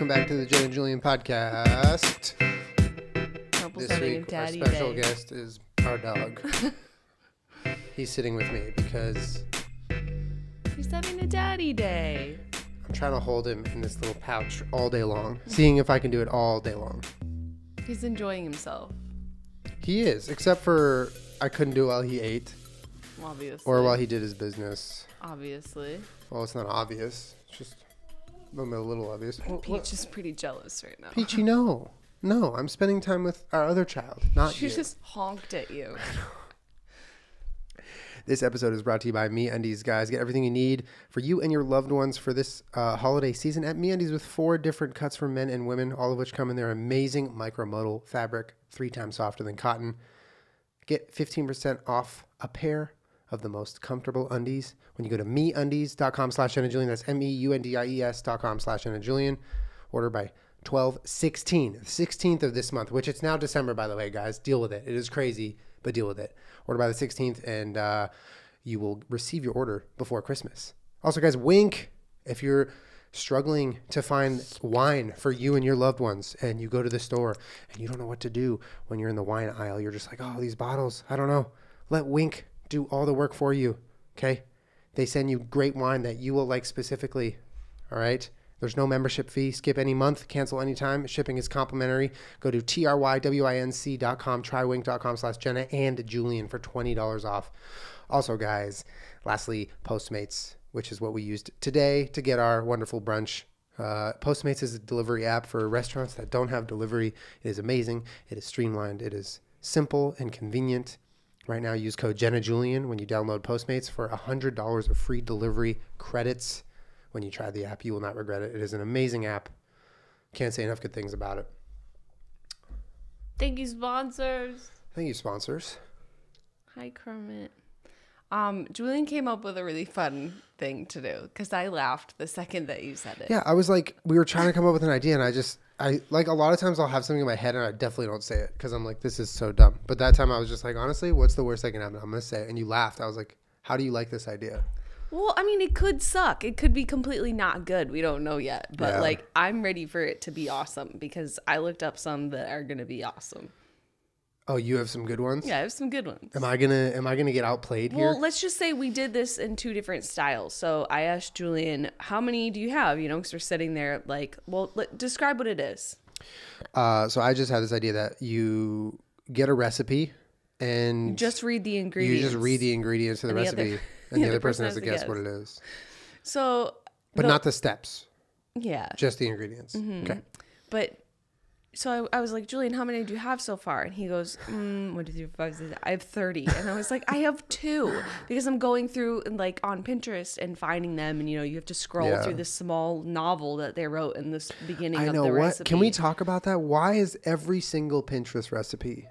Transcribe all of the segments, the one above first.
welcome back to the Jenna and Julien podcast. This week, our special guest is our dog. He's sitting with me because he's having a daddy day. I'm trying to hold him in this little pouch all day long, seeing if I can do it all day long. He's enjoying himself. He is, except for I couldn't do it while he ate. Obviously. Or while he did his business. Obviously. Well, it's not obvious. It's just a little obvious. Peach is pretty jealous right now. Peachy, no. No, I'm spending time with our other child, not you. She just honked at you. This episode is brought to you by MeUndies, guys. Get everything you need for you and your loved ones for this holiday season at MeUndies with 4 different cuts for men and women, all of which come in their amazing micromodal fabric, 3 times softer than cotton. Get 15% off a pair of the most comfortable undies when you go to MeUndies.com/JennaJulien. That's MeUndies.com/JennaJulien. Order by 12/16, the 16th of this month, which it's now December, by the way, guys. Deal with it. It is crazy, but deal with it. Order by the 16th, and you will receive your order before Christmas. Also, guys, Winc. If you're struggling to find wine for you and your loved ones, and you go to the store, and you don't know what to do when you're in the wine aisle, you're just like, oh, these bottles, I don't know. Let Winc do all the work for you, okay? They send you great wine that you will like specifically, all right? There's no membership fee. Skip any month. Cancel anytime. Shipping is complimentary. Go to trywinc.com, trywinc.com/Jenna and Julien for $20 off. Also, guys, lastly, Postmates, which is what we used today to get our wonderful brunch. Postmates is a delivery app for restaurants that don't have delivery. It is amazing. It is streamlined. It is simple and convenient. Right now, use code JennaJulien when you download Postmates for $100 of free delivery credits. When you try the app, you will not regret it. It is an amazing app. Can't say enough good things about it. Thank you, sponsors. Thank you, sponsors. Hi, Kermit. Julien came up with a really fun thing to do because I laughed the second that you said it. Yeah, I was like, we were trying to come up with an idea, and I like a lot of times I'll have something in my head and I definitely don't say it because I'm like, this is so dumb. But that time I was just like, honestly, what's the worst that can happen? I'm going to say it. And you laughed. I was like, how do you like this idea? Well, I mean, it could suck. It could be completely not good. We don't know yet. But, yeah, like, I'm ready for it to be awesome because I looked up some that are going to be awesome. Oh, you have some good ones? Yeah, I have some good ones. Am I gonna get outplayed here? Well, let's just say we did this in 2 different styles. So I asked Julien, how many do you have? You know, because we're sitting there like, well, describe what it is. So I just had this idea that you get a recipe and... just read the ingredients. You just read the ingredients of the recipe. And the other person has to guess what it is. So, but not the steps. Yeah. Just the ingredients. Mm-hmm. Okay. But so I was like, Julien, how many do you have so far? And he goes, 1, 2, 3, 4, 5, 6. I have 30. And I was like, I have 2 because I'm going through and like on Pinterest and finding them. And, you know, you have to scroll through this small novel that they wrote in this beginning of the recipe. Can we talk about that? Why is every single Pinterest recipe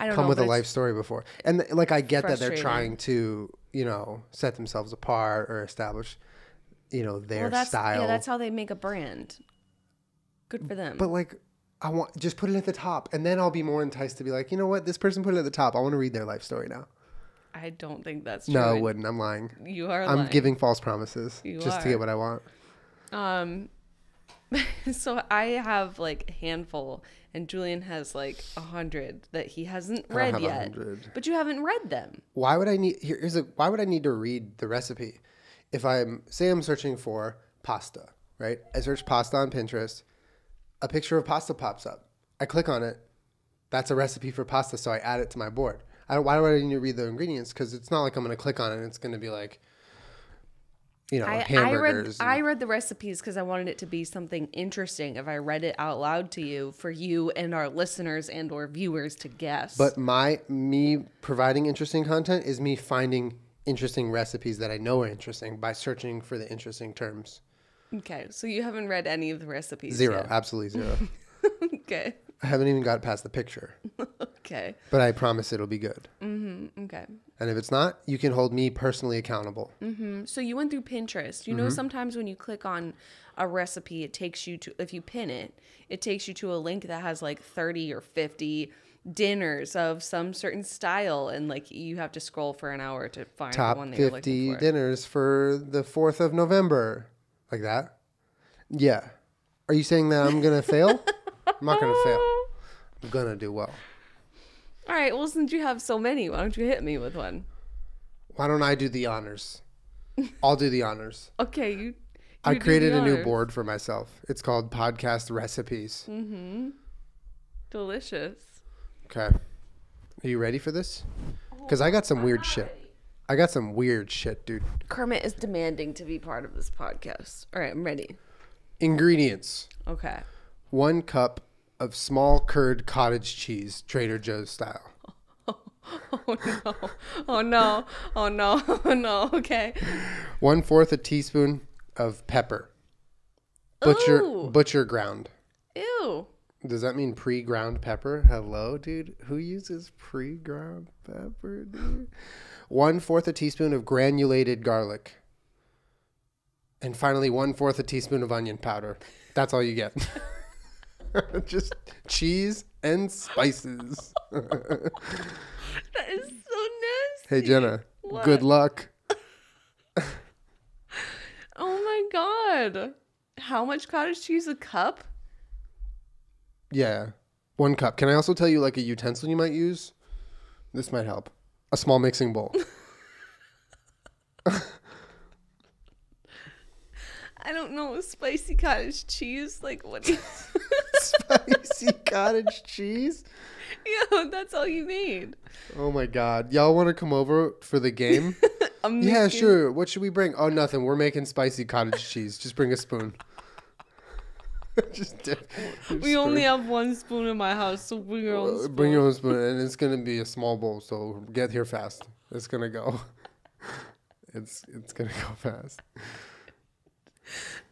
come with a life story before? And like, I get that they're trying to, you know, set themselves apart or establish, you know, their style. Yeah, that's how they make a brand. Good for them. But like, I want, just put it at the top and then I'll be more enticed to be like, you know what? This person put it at the top. I want to read their life story now. I don't think that's true. No, I wouldn't. I'm lying. You are lying. I'm giving false promises just to get what I want. So I have like a handful and Julien has like 100 that he hasn't read yet. 100. But you haven't read them. Why would I need why would I need to read the recipe? If I'm searching for pasta, right? I search pasta on Pinterest, a picture of pasta pops up. I click on it. That's a recipe for pasta, so I add it to my board. Why do I need to read the ingredients? Because it's not like I'm going to click on it and it's going to be like, you know, hamburgers. I read the recipes because I wanted it to be something interesting. If I read it out loud to you, for you and our listeners and or viewers to guess. But me providing interesting content is me finding interesting recipes that I know are interesting by searching for the interesting terms. Okay, so you haven't read any of the recipes. Zero, yet. Absolutely zero. Okay. I haven't even got past the picture. Okay. But I promise it'll be good. Mm-hmm. Okay. And if it's not, you can hold me personally accountable. Mm-hmm. So you went through Pinterest. You know, sometimes when you click on a recipe, it takes you to, if you pin it, it takes you to a link that has like 30 or 50 dinners of some certain style. And like you have to scroll for an hour to find the one that you're looking for. Top 50 dinners for the 4th of November. Like that? Yeah. Are you saying that I'm going to fail? I'm not going to fail. I'm going to do well. All right. Well, since you have so many, why don't you hit me with one? Why don't I do the honors? I'll do the honors. Okay. You. I created a new board for myself. It's called Podcast Recipes. Mm-hmm. Delicious. Okay. Are you ready for this? Because I got some weird shit. I got some weird shit, dude. Kermit is demanding to be part of this podcast. All right. I'm ready. Ingredients. Okay. 1 cup of small curd cottage cheese, Trader Joe's style. Oh no. Oh no. Oh no. Oh no. Okay. 1/4 a teaspoon of pepper. Butcher ground. Ew. Does that mean pre-ground pepper? Hello, dude. Who uses pre-ground pepper, dude? 1/4 a teaspoon of granulated garlic. And finally, 1/4 a teaspoon of onion powder. That's all you get. Just cheese and spices. That is so nasty. Hey, Jenna. What? Good luck. Oh, my God. How much cottage cheese? A cup? Yeah. 1 cup. Can I also tell you, like, a utensil you might use? This might help. A small mixing bowl. I don't know. Spicy cottage cheese? Like, what is... Spicy cottage cheese? Yeah, that's all you need. Oh, my God. Y'all want to come over for the game? Yeah, sure. What should we bring? Oh, nothing. We're making spicy cottage cheese. Just bring a spoon. We only have 1 spoon in my house, so bring your own spoon. Bring your own spoon, and it's going to be a small bowl, so get here fast. It's going to go. It's going to go fast.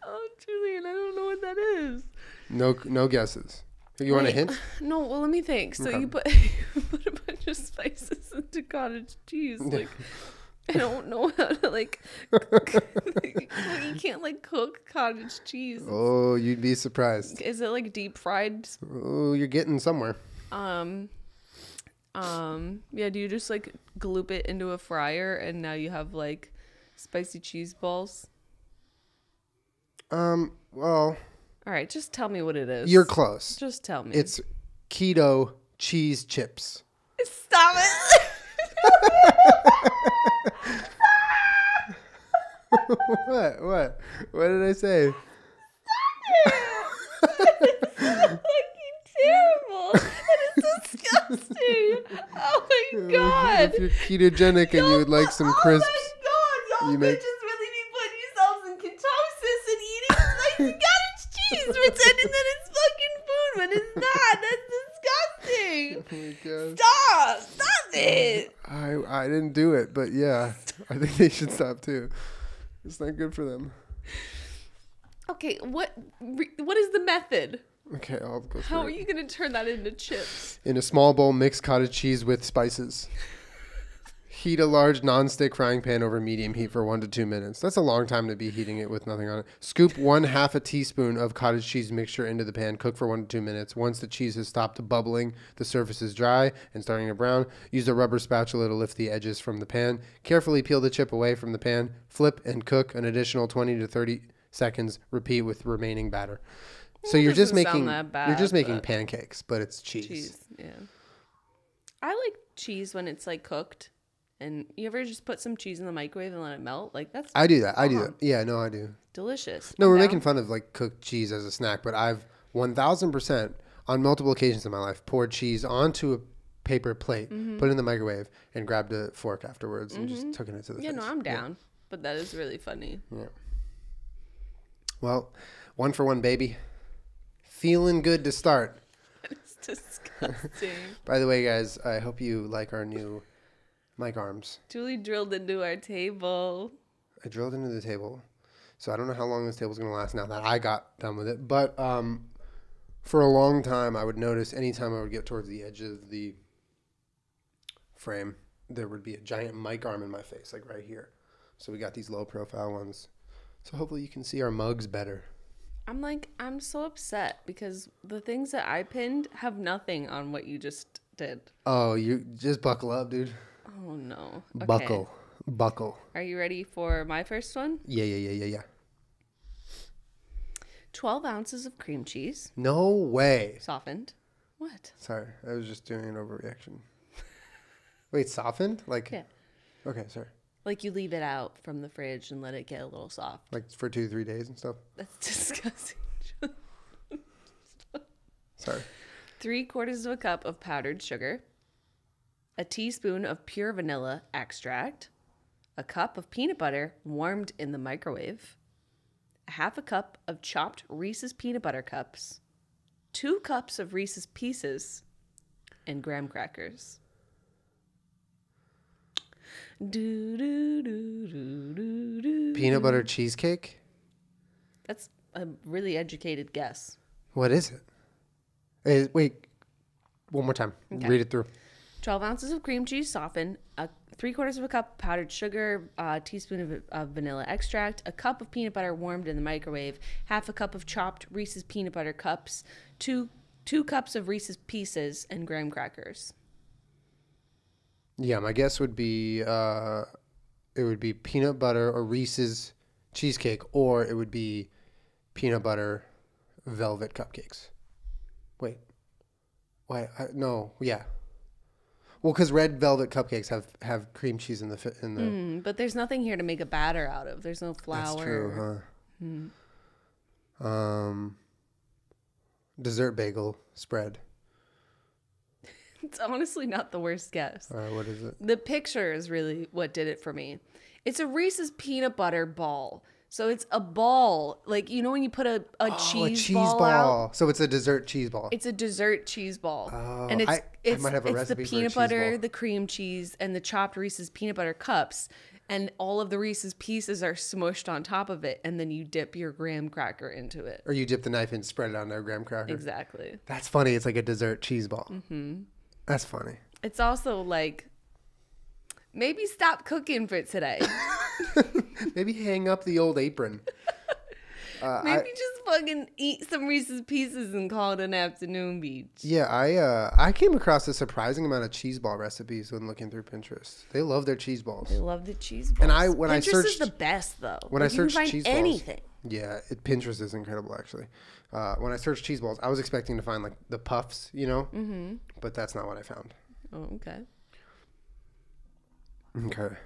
Oh, Julien, I don't know what that is. No guesses. You want a hint? No, well, let me think. So okay. you put a bunch of spices into cottage cheese. Like, I don't know how to, like, you can't, like, cook cottage cheese. Oh, you'd be surprised. Is it, like, deep fried? Oh, you're getting somewhere. Yeah, do you just, like, gloop it into a fryer and now you have, like, spicy cheese balls? Well. All right, just tell me what it is. You're close. Just tell me. It's keto cheese chips. Stop it. What? What? What did I say? Stop it! That is fucking terrible. That is disgusting. Oh my God. If you're ketogenic and you would like some crisps. Oh my God. Y'all bitches really be putting yourselves in ketosis and eating spicy cottage cheese, pretending that it's fucking food when it's not. That's disgusting. Oh my God. Stop. Stop it. I didn't do it, but yeah. I think they should stop too. It's not good for them. Okay, what is the method? Okay, I'll go through. How are you going to turn that into chips? In a small bowl, mix cottage cheese with spices. Heat a large nonstick frying pan over medium heat for 1 to 2 minutes. That's a long time to be heating it with nothing on it. Scoop 1/2 a teaspoon of cottage cheese mixture into the pan. Cook for 1 to 2 minutes. Once the cheese has stopped bubbling, the surface is dry and starting to brown. Use a rubber spatula to lift the edges from the pan. Carefully peel the chip away from the pan. Flip and cook an additional 20 to 30 seconds. Repeat with remaining batter. So well, you're just making pancakes, but it's cheese. Cheese, yeah. I like cheese when it's like cooked. And you ever just put some cheese in the microwave and let it melt? Like that's I do that. Fun. I do that. Yeah, no, I do. Delicious. No, we're making fun of like cooked cheese as a snack, but I've 1000% on multiple occasions in my life poured cheese onto a paper plate, put it in the microwave, and grabbed a fork afterwards and just took it to the face. No, I'm down. Yeah. But that is really funny. Yeah. Well, 1 for 1, baby. Feeling good to start. That's disgusting. By the way, guys, I hope you like our new mic arms. Julien drilled into our table. I drilled into the table. So I don't know how long this table's going to last now that I got done with it. But for a long time, I would notice anytime I would get towards the edge of the frame, there would be a giant mic arm in my face, like right here. So we got these low profile ones. So hopefully you can see our mugs better. I'm so upset because the things that I pinned have nothing on what you just did. Oh, you just buckle up, dude. Oh, no. Okay. Buckle. Are you ready for my first one? Yeah. 12 ounces of cream cheese. No way. Softened. What? Sorry, I was just doing an overreaction. Wait, softened? Like, yeah. Okay, sorry. Like you leave it out from the fridge and let it get a little soft. Like for 2 to 3 days and stuff? That's disgusting. Sorry. 3/4 of a cup of powdered sugar, a teaspoon of pure vanilla extract, a cup of peanut butter warmed in the microwave, a 1/2 cup of chopped Reese's peanut butter cups, 2 cups of Reese's Pieces, and graham crackers. Do, do, do, do, do, do. Peanut butter cheesecake? That's a really educated guess. What is it? Wait, one more time. Okay. Read it through. 12 ounces of cream cheese softened, 3/4 of a cup of powdered sugar, a teaspoon of vanilla extract, a cup of peanut butter warmed in the microwave, 1/2 cup of chopped Reese's peanut butter cups, two cups of Reese's Pieces, and graham crackers. Yeah, my guess would be it would be peanut butter or Reese's cheesecake, or it would be peanut butter velvet cupcakes. Wait, why? No, yeah. Well, because red velvet cupcakes have cream cheese in the but there's nothing here to make a batter out of. There's no flour. That's true, huh? Dessert bagel spread. It's honestly not the worst guess. All right, what is it? The picture is really what did it for me. It's a Reese's peanut butter ball. So it's a ball, like, you know, when you put a cheese ball out? So it's a dessert cheese ball. It's a dessert cheese ball. Oh, and I might have a recipe for a cheese ball. It's the peanut butter, the cream cheese, and the chopped Reese's peanut butter cups. And all of the Reese's Pieces are smushed on top of it. And then you dip your graham cracker into it. Or you dip the knife and spread it on their graham cracker. Exactly. That's funny. It's like a dessert cheese ball. Mm-hmm. That's funny. It's also like, maybe stop cooking for today. Maybe hang up the old apron. Maybe just fucking eat some Reese's Pieces and call it an afternoon beach. Yeah, I came across a surprising amount of cheese ball recipes when looking through Pinterest. They love their cheese balls. They love the cheese balls. And Pinterest is the best though. When I searched cheese balls, anything. Yeah, Pinterest is incredible actually. When I searched cheese balls, I was expecting to find like the puffs, you know, but that's not what I found. Oh, okay. Okay.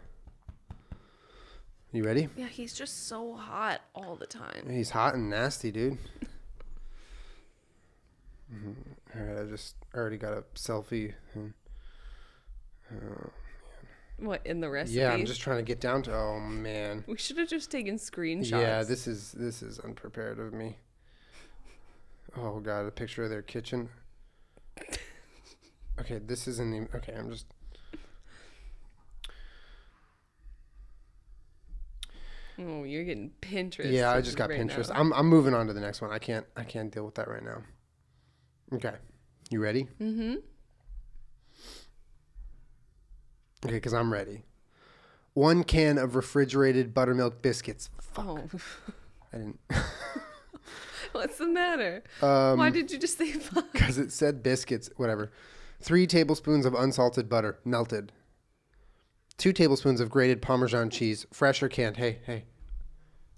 You ready? Yeah, he's just so hot all the time. He's hot and nasty, dude. All right, I just already got a selfie. What, in the recipe? Yeah, I'm just trying to get down to. Oh man. We should have just taken screenshots. Yeah, this is unprepared of me. Oh god, a picture of their kitchen. Okay, this isn't even. Okay, I'm just. Oh, you're getting Pinterest. Yeah, I just got Pinterest. I'm moving on to the next one. I can't deal with that right now. Okay, you ready? Mm-hmm. Okay, because I'm ready. 1 can of refrigerated buttermilk biscuits. Fuck. Oh. I didn't. What's the matter? Why did you just say fuck? Because it said biscuits. Whatever. 3 tablespoons of unsalted butter, melted. 2 tablespoons of grated Parmesan cheese, fresh or canned. Hey,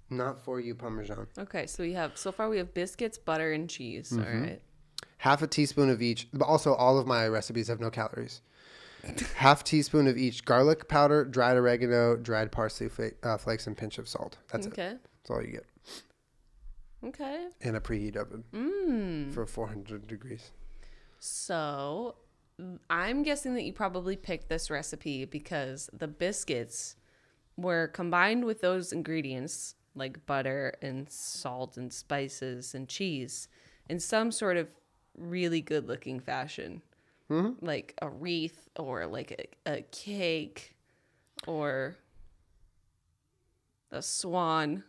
not for you, Parmesan. Okay, so so far we have biscuits, butter, and cheese. All right. 1/2 teaspoon of each. But also, all of my recipes have no calories. 1/2 teaspoon of each garlic powder, dried oregano, dried parsley flakes, and pinch of salt. That's okay. It. That's all you get. Okay. In a preheat oven for 400 degrees. So. I'm guessing that you probably picked this recipe because the biscuits were combined with those ingredients like butter and salt and spices and cheese in some sort of really good looking fashion, like a wreath or like a cake or a swan.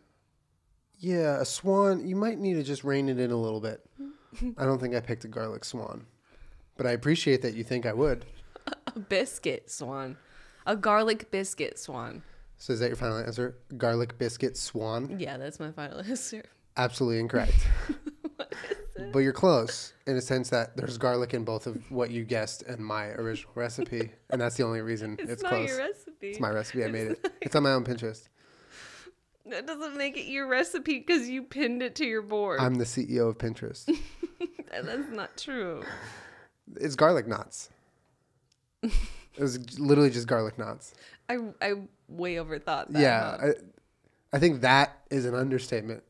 Yeah, a swan. You might need to just rein it in a little bit. I don't think I picked a garlic swan. But I appreciate that you think I would. A biscuit swan. A garlic biscuit swan. So is that your final answer? Garlic biscuit swan? Yeah, that's my final answer. Absolutely incorrect. What is it? But you're close in a sense that there's garlic in both of what you guessed and my original recipe. And that's the only reason it's close. It's not your recipe. It's my recipe. I made it. It's on my own Pinterest. That doesn't make it your recipe because you pinned it to your board. I'm the CEO of Pinterest. That's not true. It's garlic knots. It was literally just garlic knots. I way overthought that. Yeah. I think that is an understatement.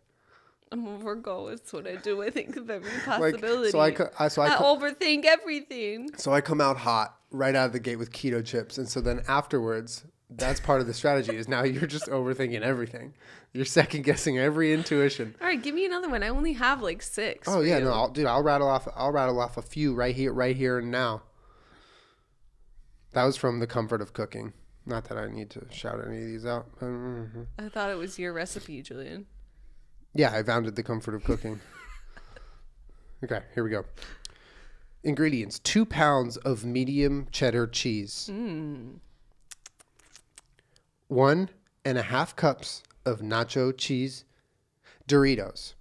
I'm over goal. It's what I do. I think of every possibility. Like, so I overthink everything. So I come out hot right out of the gate with keto chips. And so then afterwards, that's part of the strategy is now you're just overthinking everything. You're second guessing every intuition. All right, give me another one. I only have like 6. Oh yeah, no, I'll rattle off a few right here and now. That was from The Comfort of Cooking. Not that I need to shout any of these out. I thought it was your recipe, Julien. Yeah, I founded The Comfort of Cooking. Okay, here we go. Ingredients: 2 pounds of medium cheddar cheese. 1.5 cups of nacho cheese Doritos.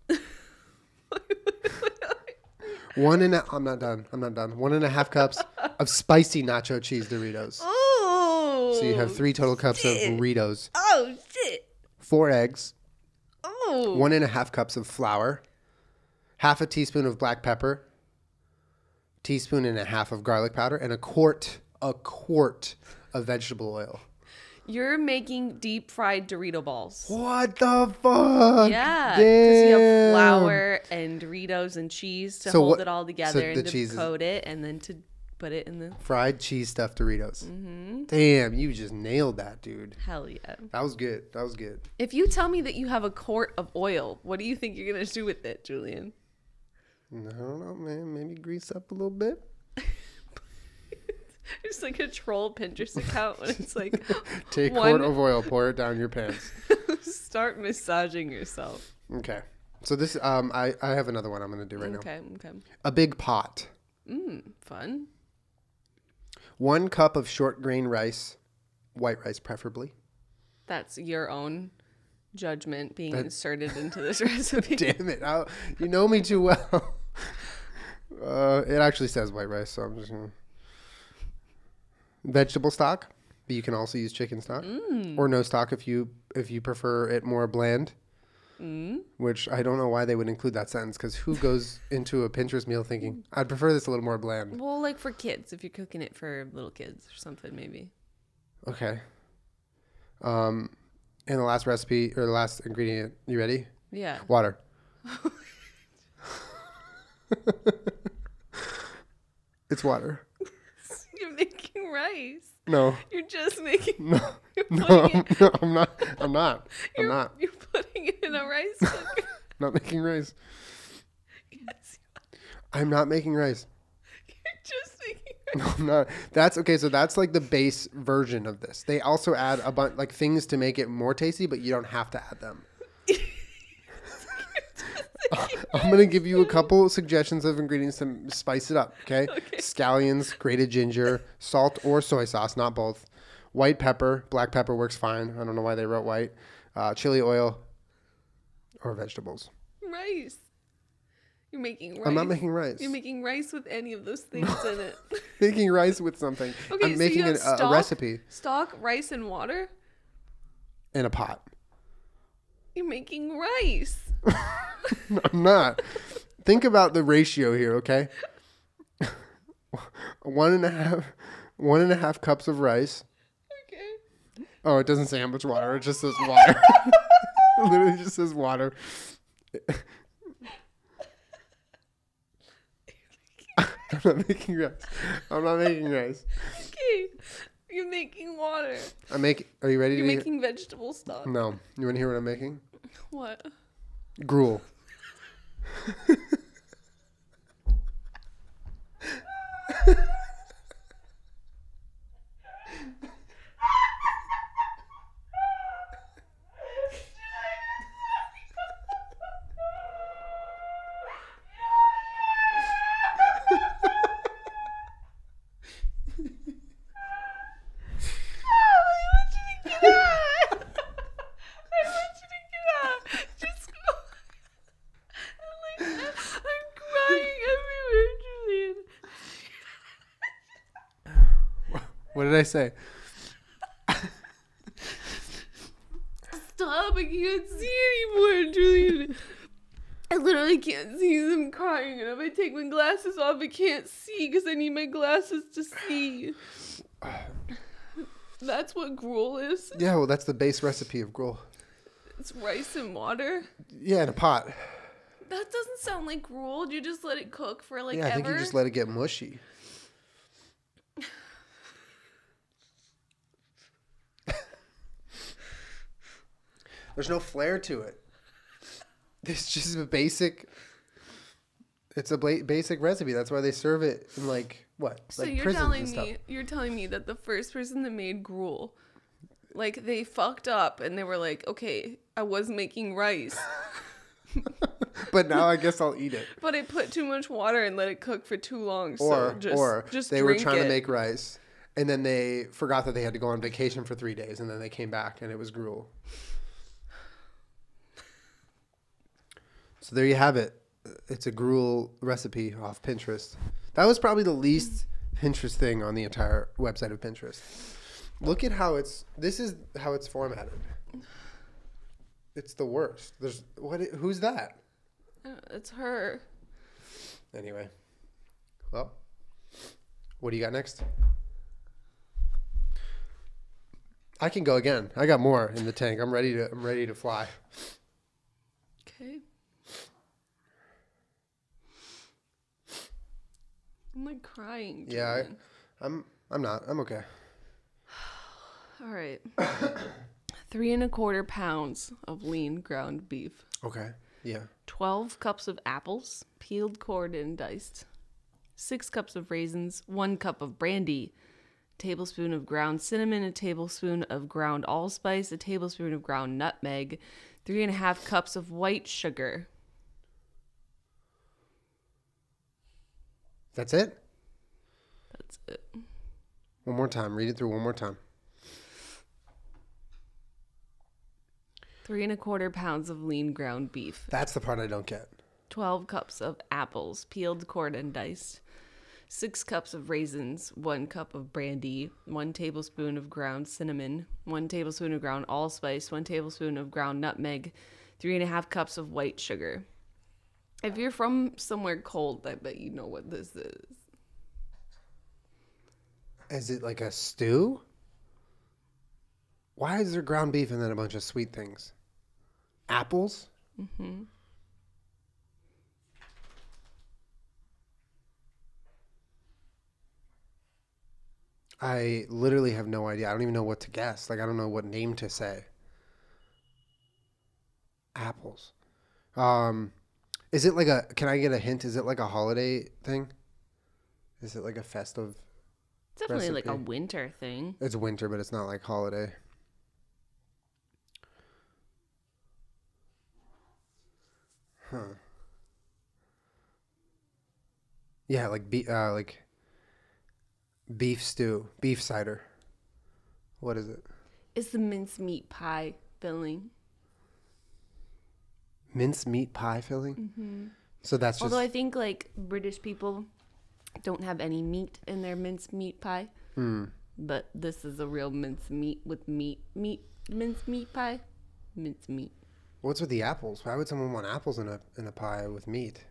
1.5 cups of spicy nacho cheese Doritos. Oh. So you have 3 total cups of Doritos. Oh, shit. 4 eggs. 1.5 cups of flour, 1/2 a teaspoon of black pepper, 1.5 teaspoons of garlic powder, and a quart of vegetable oil. You're making deep fried Dorito balls. What the fuck? Yeah, because you have flour and Doritos and cheese to hold it all together and to coat it, and then to put it in the fried cheese stuffed Doritos. Damn, you just nailed that, dude. Hell yeah. That was good. That was good. If you tell me that you have a quart of oil, what do you think you're gonna do with it, Julien? I don't know, man. Maybe grease up a little bit. It's like a troll Pinterest account when it's like take a quart of oil, pour it down your pants. Start massaging yourself. Okay. So this I have another one I'm gonna do right now. Okay, okay. A big pot. Fun. 1 cup of short grain rice, white rice preferably. That's your own judgment being inserted into this recipe. Damn it. You know me too well. It actually says white rice, so I'm just going to... Vegetable stock, but you can also use chicken stock. Or no stock if you prefer it more bland. Which I don't know why they would include that sentence, because who goes into a Pinterest meal thinking, I'd prefer this a little more bland? Well, like for kids, if you're cooking it for little kids or something, maybe. Okay. And the last recipe, or the last ingredient, you ready? Yeah. Water. It's water. You're making rice. No. You're just making... No, I'm not. I'm not. You're putting it in a rice cooker. I'm not making rice. Yes. I'm not making rice. You're just making rice. No, I'm not. That's okay. So that's like the base version of this. They also add a bunch like things to make it more tasty, but you don't have to add them. I'm going to give you a couple suggestions of ingredients to spice it up, okay? Scallions, grated ginger, salt or soy sauce, not both. White pepper, black pepper works fine. I don't know why they wrote white. Chili oil or vegetables. Rice. You're making rice. I'm not making rice. You're making rice with any of those things in it. Making rice with something. Okay, I'm making a recipe. Stock, rice, and water? In a pot. You're making rice. I'm not. Think about the ratio here, okay? 1.5 cups of rice. Okay. Oh, it doesn't say how much water. It just says water. It literally just says water. I'm not making rice. I'm not making rice. Okay. You're making water. Are you ready to You're making vegetable stock. No. You want to hear what I'm making? What? Gruel. What did I say? Stop! I can't see anymore, Julien. I literally can't see. I'm crying, and if I take my glasses off, I can't see because I need my glasses to see. That's what gruel is. Yeah, well, that's the base recipe of gruel. It's rice and water. Yeah, in a pot. That doesn't sound like gruel. Do you just let it cook for like ever? Yeah, I think you just let it get mushy. There's no flair to it. It's just a basic. It's a basic recipe. That's why they serve it in like what? So like you're telling me that the first person that made gruel, like they fucked up and they were like, okay, I was making rice. But now I guess I'll eat it. But I put too much water and let it cook for too long. Or they were trying to make rice and then they forgot that they had to go on vacation for 3 days and then they came back and it was gruel. So there you have it. It's a gruel recipe off Pinterest. That was probably the least Pinterest thing on the entire website of Pinterest. Look at how it's, this is how it's formatted. It's the worst. There's, what, who's that? It's her. Anyway. Well, what do you got next? I can go again. I got more in the tank. I'm ready to fly. Okay. I'm like crying. Dude. Yeah, I'm not. I'm okay. All right. 3¼ pounds of lean ground beef. Okay. Yeah. 12 cups of apples, peeled, cored, and diced. 6 cups of raisins, 1 cup of brandy, a tablespoon of ground cinnamon, a tablespoon of ground allspice, a tablespoon of ground nutmeg, 3½ cups of white sugar. That's it? That's it. One more time. Read it through one more time. 3¼ pounds of lean ground beef. That's the part I don't get. 12 cups of apples, peeled, cored, and diced. 6 cups of raisins, 1 cup of brandy, 1 tablespoon of ground cinnamon, 1 tablespoon of ground allspice, 1 tablespoon of ground nutmeg, 3½ cups of white sugar. If you're from somewhere cold, I bet you know what this is. Is it like a stew? Why is there ground beef and then a bunch of sweet things? Apples? Mm-hmm. I literally have no idea. I don't even know what to guess. Like, I don't know what name to say. Apples. Is it like a, can I get a hint? Is it like a holiday thing? Is it like a festive? It's definitely recipe? Like a winter thing. It's winter, but it's not like holiday. Huh. Yeah, like beef stew, beef cider. What is it? It's the mincemeat pie filling. Mincemeat pie filling? Mm-hmm. So that's just... Although I think, like, British people don't have any meat in their mincemeat pie. Mm. But this is a real mincemeat with meat. Mincemeat pie? Mincemeat. What's with the apples? Why would someone want apples in a pie with meat?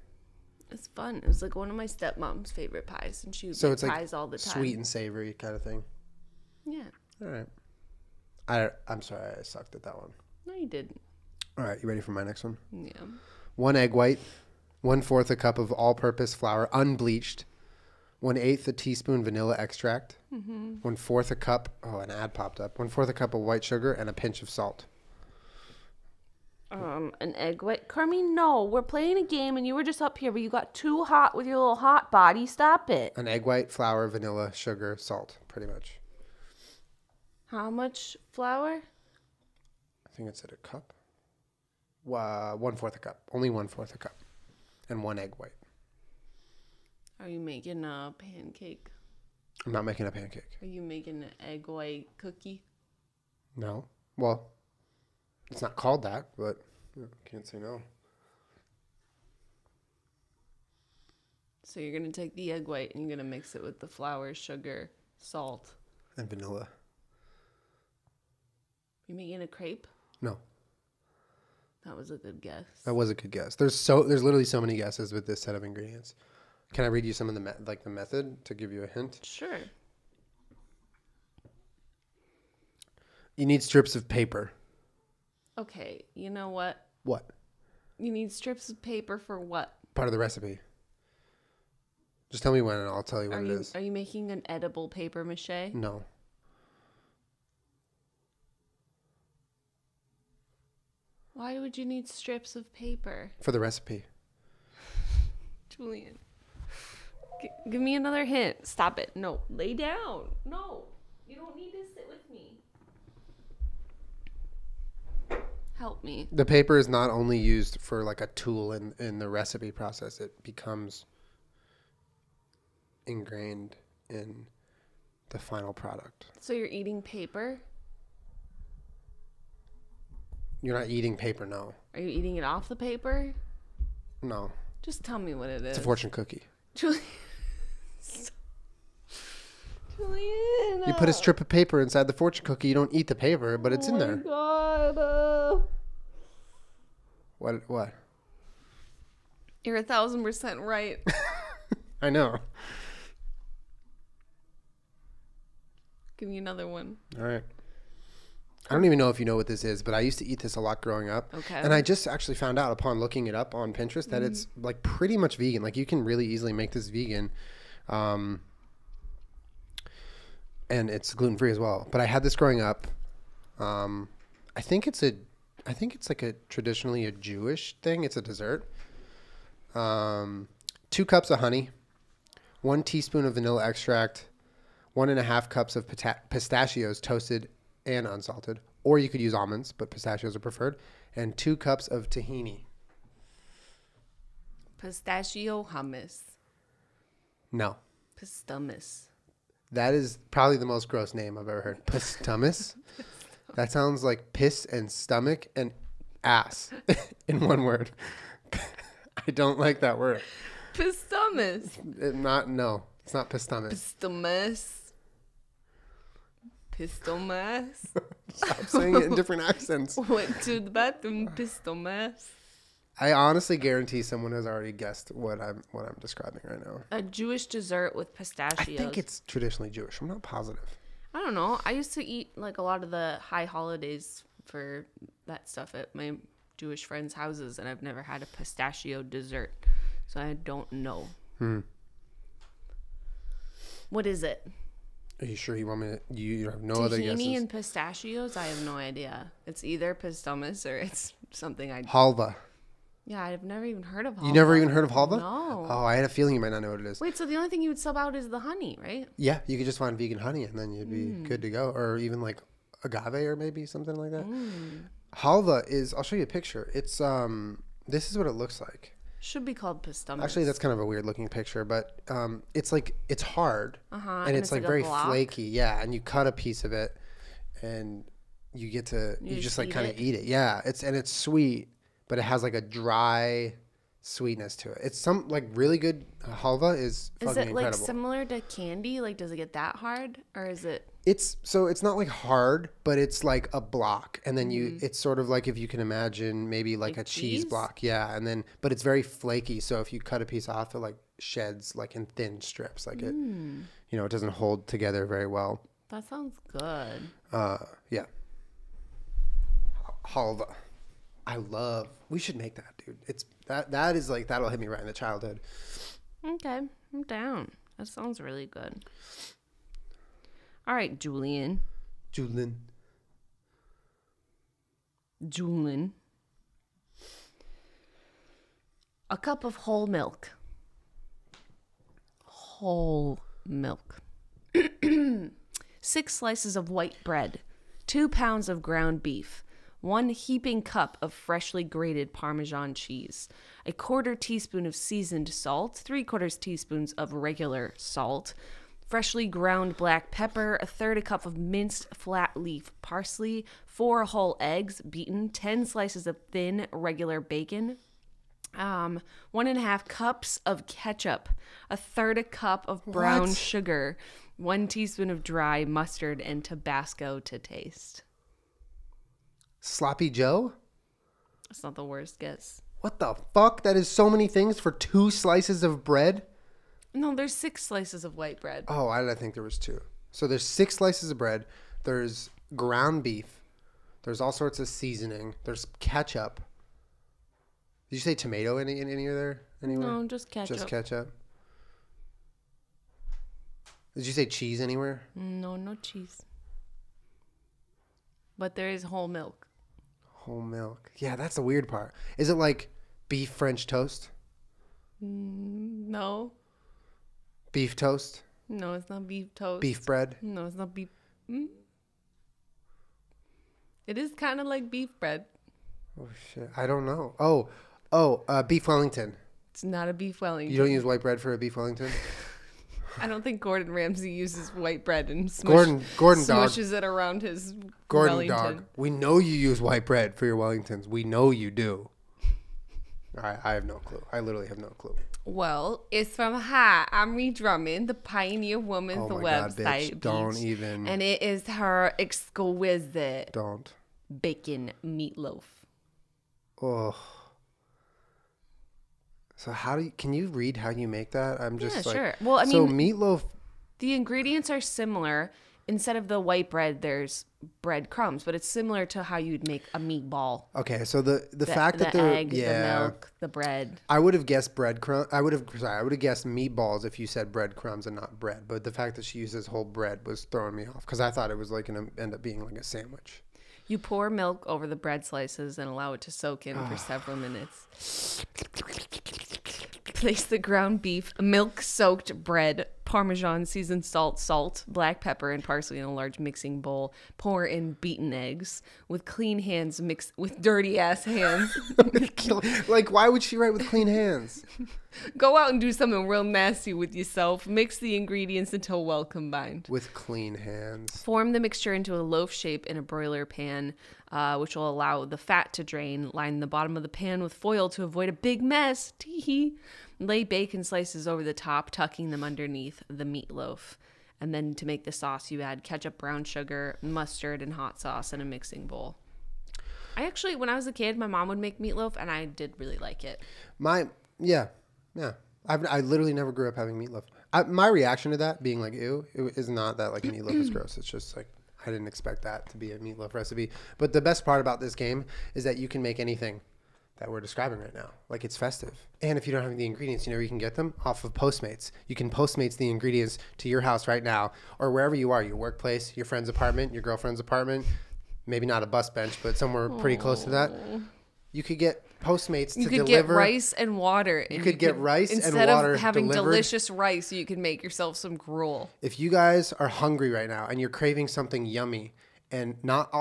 It's fun. It was, like, one of my stepmom's favorite pies. And she would make pies all the time. Sweet and savory kind of thing. Yeah. All right. I'm sorry I sucked at that one. No, you didn't. All right, you ready for my next one? Yeah. 1 egg white, 1/4 a cup of all-purpose flour, unbleached, 1/8 a teaspoon vanilla extract, 1/4 a cup, oh, an ad popped up, 1/4 a cup of white sugar, and a pinch of salt. An egg white. Kermit, no, we're playing a game, and you were just up here, but you got too hot with your little hot body. Stop it. An egg white, flour, vanilla, sugar, salt, pretty much. How much flour? I think it said a cup. 1/4 a cup. Only 1/4 a cup. And 1 egg white. Are you making a pancake? I'm not making a pancake. Are you making an egg white cookie? No. Well, it's not called that, but I can't say no. So you're going to take the egg white and you're going to mix it with the flour, sugar, salt. And vanilla. Are you making a crepe? No. That was a good guess. That was a good guess. There's literally so many guesses with this set of ingredients. Can I read you some of the method to give you a hint? Sure. You need strips of paper. Okay, you know what? What? You need strips of paper for what? Part of the recipe. Just tell me when and I'll tell you what it is. Are you making an edible paper mache? No. Why would you need strips of paper? For the recipe. Julien. Give me another hint. Stop it. No. Lay down. No. You don't need to sit with me. Help me. The paper is not only used for like a tool in the recipe process. It becomes ingrained in the final product. So you're eating paper? You're not eating paper, no. Are you eating it off the paper? No. Just tell me what it is. It's a fortune cookie. Julien. Julien. You put a strip of paper inside the fortune cookie. You don't eat the paper, but it's in there. Oh, my God. What? You're 1,000% right. I know. Give me another one. All right. I don't even know if you know what this is, but I used to eat this a lot growing up. Okay. And I just actually found out upon looking it up on Pinterest that it's like pretty much vegan. Like you can really easily make this vegan. And it's gluten-free as well. But I had this growing up. I think it's like a traditionally a Jewish thing. It's a dessert. 2 cups of honey, 1 teaspoon of vanilla extract, 1.5 cups of pistachios toasted and unsalted, or you could use almonds, but pistachios are preferred, and 2 cups of tahini. Pistachio hummus. No. Pistumus. That is probably the most gross name I've ever heard. Pistumus? That sounds like piss and stomach and ass in one word. I don't like that word. Pistumus. It's not pistumus. Pistumus. Pistomas. Stop saying it in different accents. Went to the bathroom, pistomas. I honestly guarantee someone has already guessed what I'm describing right now. A Jewish dessert with pistachios. I think it's traditionally Jewish. I'm not positive. I don't know. I used to eat like a lot of the high holidays for that stuff at my Jewish friends' houses, and I've never had a pistachio dessert, so I don't know. What is it? Are you sure you want me to? You have no other guesses? Tahini and pistachios? I have no idea. It's either pistumus or it's something I... Halva. Yeah, I've never even heard of halva. You never even heard of halva? No. Oh, I had a feeling you might not know what it is. Wait, so the only thing you would sub out is the honey, right? Yeah, you could just find vegan honey and then you'd be good to go. Or even like agave or maybe something like that. Halva is... I'll show you a picture. It's... This is what it looks like. Should be called pistumus. Actually, that's kind of a weird looking picture, but it's like it's hard and it's like very flaky, yeah. And you cut a piece of it, and you get to you just like kind of eat it, yeah. It's sweet, but it has like a dry sweetness to it. It's some like really good halva is fucking incredible. Is it like similar to candy? Like, does it get that hard, or is it? It's not like hard, but it's like a block, and then it's sort of like if you can imagine maybe like a cheese block, yeah, and then but it's very flaky. So if you cut a piece off, it like sheds like in thin strips, like it, you know, it doesn't hold together very well. That sounds good. Yeah. Halva, I love. We should make that, dude. It's that is like that'll hit me right in the childhood. Okay, I'm down. That sounds really good. All right, Julien. Julien. A cup of whole milk. Six slices of white bread. 2 pounds of ground beef. 1 heaping cup of freshly grated Parmesan cheese, 1/4 teaspoon of seasoned salt, 3/4 teaspoons of regular salt, freshly ground black pepper, 1/3 cup of minced flat leaf parsley, 4 whole eggs beaten, 10 slices of thin regular bacon, 1.5 cups of ketchup, 1/3 cup of brown sugar, 1 teaspoon of dry mustard, and Tabasco to taste. Sloppy Joe? That's not the worst guess. What the fuck? That is so many things for 2 slices of bread? No, there's 6 slices of white bread. Oh, I think there was 2. So there's 6 slices of bread. There's ground beef. There's all sorts of seasoning. There's ketchup. Did you say tomato in any of there? Anywhere? No, just ketchup. Just ketchup. Did you say cheese anywhere? No, no cheese. But there is whole milk. Whole milk. Yeah, that's the weird part. Is it like beef French toast? No. Beef toast? No, it's not beef toast. Beef bread? No, it's not beef. It is kind of like beef bread. Oh, shit. I don't know. Oh, beef Wellington. It's not a beef Wellington. You don't use white bread for a beef Wellington? I don't think Gordon Ramsay uses white bread and smushes it around his Gordon Wellington. Dog, we know you use white bread for your Wellingtons. We know you do. I have no clue. I literally have no clue. Well, it's from I'm Ree Drummond, the Pioneer Woman, the website. God, bitch. Don't even. And it is her exquisite bacon meatloaf. Oh. So how do you, can you read how you make that? I'm just sure. Well, I mean, so meatloaf. The ingredients are similar. Instead of the white bread, there's bread crumbs, but it's similar to how you'd make a meatball. Okay, so the fact that the egg, the milk, the bread. I would have guessed I would have guessed meatballs if you said bread crumbs and not bread. But the fact that she uses whole bread was throwing me off because I thought it was like going to end up being like a sandwich. You pour milk over the bread slices and allow it to soak in for several minutes. Place the ground beef, milk-soaked bread, Parmesan, seasoned salt, black pepper, and parsley in a large mixing bowl. Pour in beaten eggs. With clean hands, mix with dirty-ass hands. Like, why would she write with clean hands? Go out and do something real nasty with yourself. Mix the ingredients until well combined. With clean hands. Form the mixture into a loaf shape in a broiler pan, which will allow the fat to drain. Line the bottom of the pan with foil to avoid a big mess. Tee-hee. Lay bacon slices over the top, tucking them underneath the meatloaf. And then to make the sauce, you add ketchup, brown sugar, mustard, and hot sauce in a mixing bowl. I actually, when I was a kid, my mom would make meatloaf, and I did really like it. I literally never grew up having meatloaf. My reaction to that being like, ew, it is not that like meatloaf is gross. It's just like I didn't expect that to be a meatloaf recipe. But the best part about this game is that you can make anything that we're describing right now. Like, it's festive. And if you don't have the ingredients, you know where you can get them? Off of Postmates. You can Postmates the ingredients to your house right now or wherever you are, your workplace, your friend's apartment, your girlfriend's apartment, maybe not a bus bench, but somewhere pretty close to that. You could get Postmates to deliver. You could get rice and water. And you could get rice and water delivered. Instead of having delicious rice, you can make yourself some gruel. If you guys are hungry right now and you're craving something yummy and not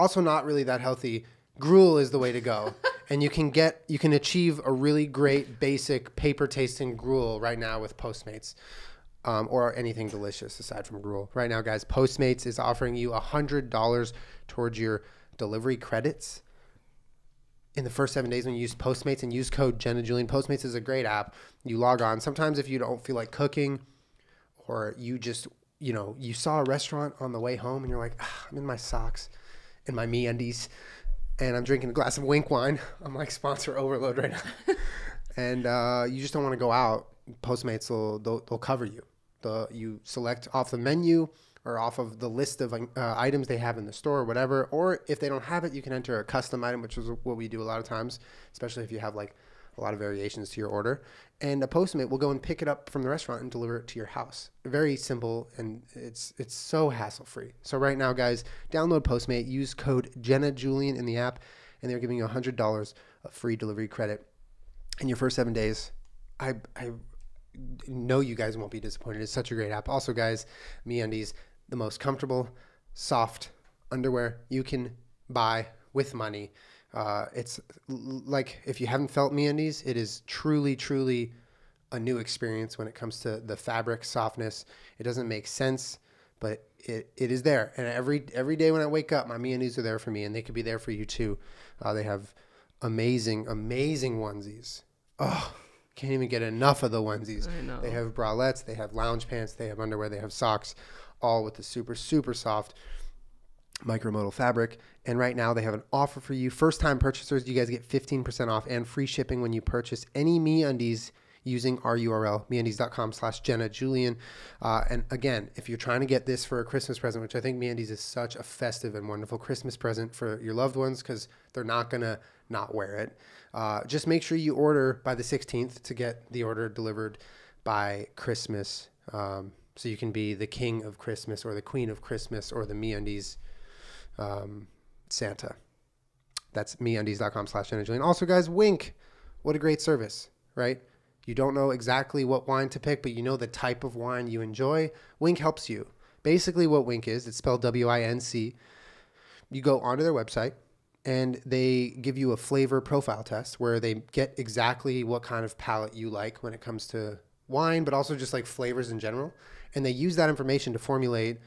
really that healthy, gruel is the way to go. And you can achieve a really great basic paper tasting gruel right now with Postmates, or anything delicious aside from gruel. Right now, guys, Postmates is offering you $100 towards your delivery credits in the first 7 days when you use Postmates and use code Jenna Julien. Postmates is a great app. You log on. Sometimes if you don't feel like cooking, or you just, you know, you saw a restaurant on the way home and you're like, I'm in my socks and my MeUndies, and I'm drinking a glass of Winc wine. I'm like sponsor overload right now. And you just don't want to go out. Postmates will they'll cover you. You select off the menu or off of the list of items they have in the store or whatever. Or if they don't have it, you can enter a custom item, which is what we do a lot of times, especially if you have like a lot of variations to your order. And a Postmate will go and pick it up from the restaurant and deliver it to your house. Very simple, and it's so hassle-free. So right now, guys, download Postmate, use code Jenna Julien in the app, and they're giving you $100 of free delivery credit in your first 7 days. I know you guys won't be disappointed. It's such a great app. Also, guys, MeUndies, the most comfortable, soft underwear you can buy with money. It's like, if you haven't felt MeUndies, it is truly, truly a new experience when it comes to the fabric softness. It doesn't make sense, but it is there. And every day when I wake up, my MeUndies are there for me, and they could be there for you too. They have amazing, amazing onesies. Oh, can't even get enough of the onesies. I know. They have bralettes, they have lounge pants, they have underwear, they have socks, all with the super, super soft micromodal fabric. And right now they have an offer for you. First time purchasers, you guys get 15% off and free shipping when you purchase any MeUndies using our URL, MeUndies.com/JennaJulien. And again, if you're trying to get this for a Christmas present, which I think MeUndies is such a festive and wonderful Christmas present for your loved ones because they're not going to not wear it, just make sure you order by the 16th to get the order delivered by Christmas. So you can be the king of Christmas or the queen of Christmas or the MeUndies Santa. That's MeUndies.com/JennaJulien. Also, guys, Winc. What a great service, right? You don't know exactly what wine to pick, but you know the type of wine you enjoy. Winc helps you. Basically what Winc is, it's spelled W-I-N-C. You go onto their website and they give you a flavor profile test where they get exactly what kind of palate you like when it comes to wine, but also just like flavors in general. And they use that information to formulate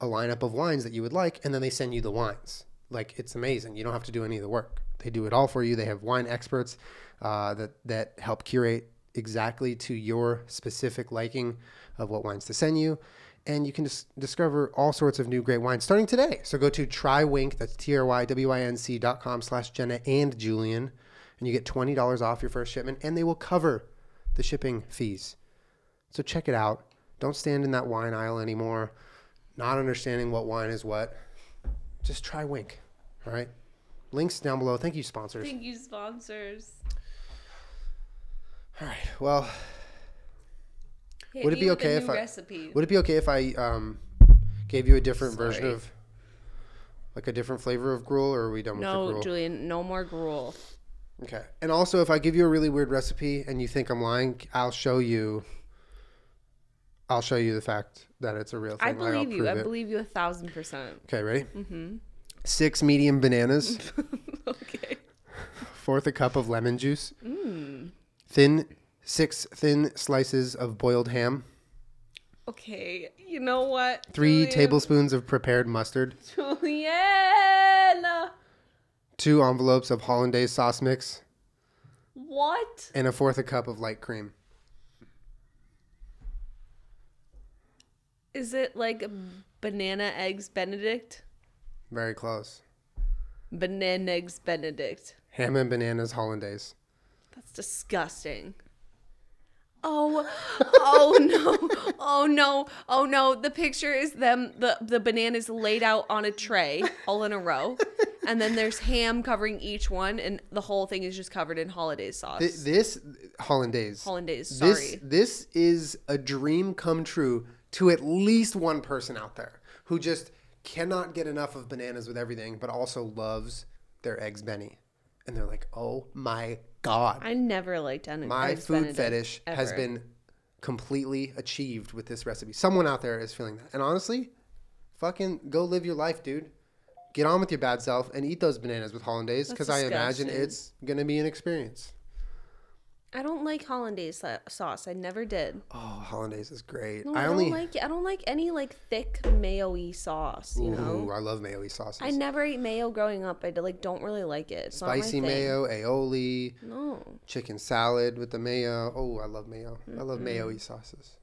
a lineup of wines that you would like. And then they send you the wines. Like, it's amazing. You don't have to do any of the work. They do it all for you. They have wine experts that help curate exactly to your specific liking of what wines to send you. And you can just discover all sorts of new great wines starting today. So go to TryWinc, that's TryWinc.com/Jenna and Julien, and you get $20 off your first shipment, and they will cover the shipping fees. So check it out. Don't stand in that wine aisle anymore, not understanding what wine is what. Just try Winc, all right? Links down below. Thank you, sponsors. Thank you, sponsors. All right. Well, would it be okay if I gave you a different version of, like, a different flavor of gruel, or are we done with the gruel? No, Julien, no more gruel. Okay. And also, if I give you a really weird recipe and you think I'm lying, I'll show you the fact that it's a real thing. I believe you. I believe you 1,000%. Okay, ready? Mm-hmm. 6 medium bananas. Okay. 1/4 a cup of lemon juice. Mm. 6 thin slices of boiled ham. Okay, you know what? 3 Julien. Tablespoons of prepared mustard. Julien! 2 envelopes of hollandaise sauce mix. What? And 1/4 a cup of light cream. Is it like a banana eggs Benedict? Very close. Banana eggs Benedict. Ham and bananas hollandaise. That's disgusting. Oh no. Oh no. Oh no. The picture is them the bananas laid out on a tray all in a row. And then there's ham covering each one, and the whole thing is just covered in hollandaise sauce. Hollandaise, sorry. This is a dream come true to at least one person out there who just cannot get enough of bananas with everything, but also loves their eggs Benny. And they're like, oh my God. I never liked any. My food fetish has been completely achieved with this recipe. Someone out there is feeling that. And honestly, fucking go live your life, dude. Get on with your bad self and eat those bananas with hollandaise, because I imagine it's going to be an experience. I don't like hollandaise sauce. I never did. Oh, hollandaise is great. No, I don't like any like thick mayo-y sauce. You know? I love mayo-y sauces. I never ate mayo growing up. I like don't really like it. It's spicy mayo, aioli. No. Chicken salad with the mayo. Oh, I love mayo. Mm-hmm. I love mayo-y sauces.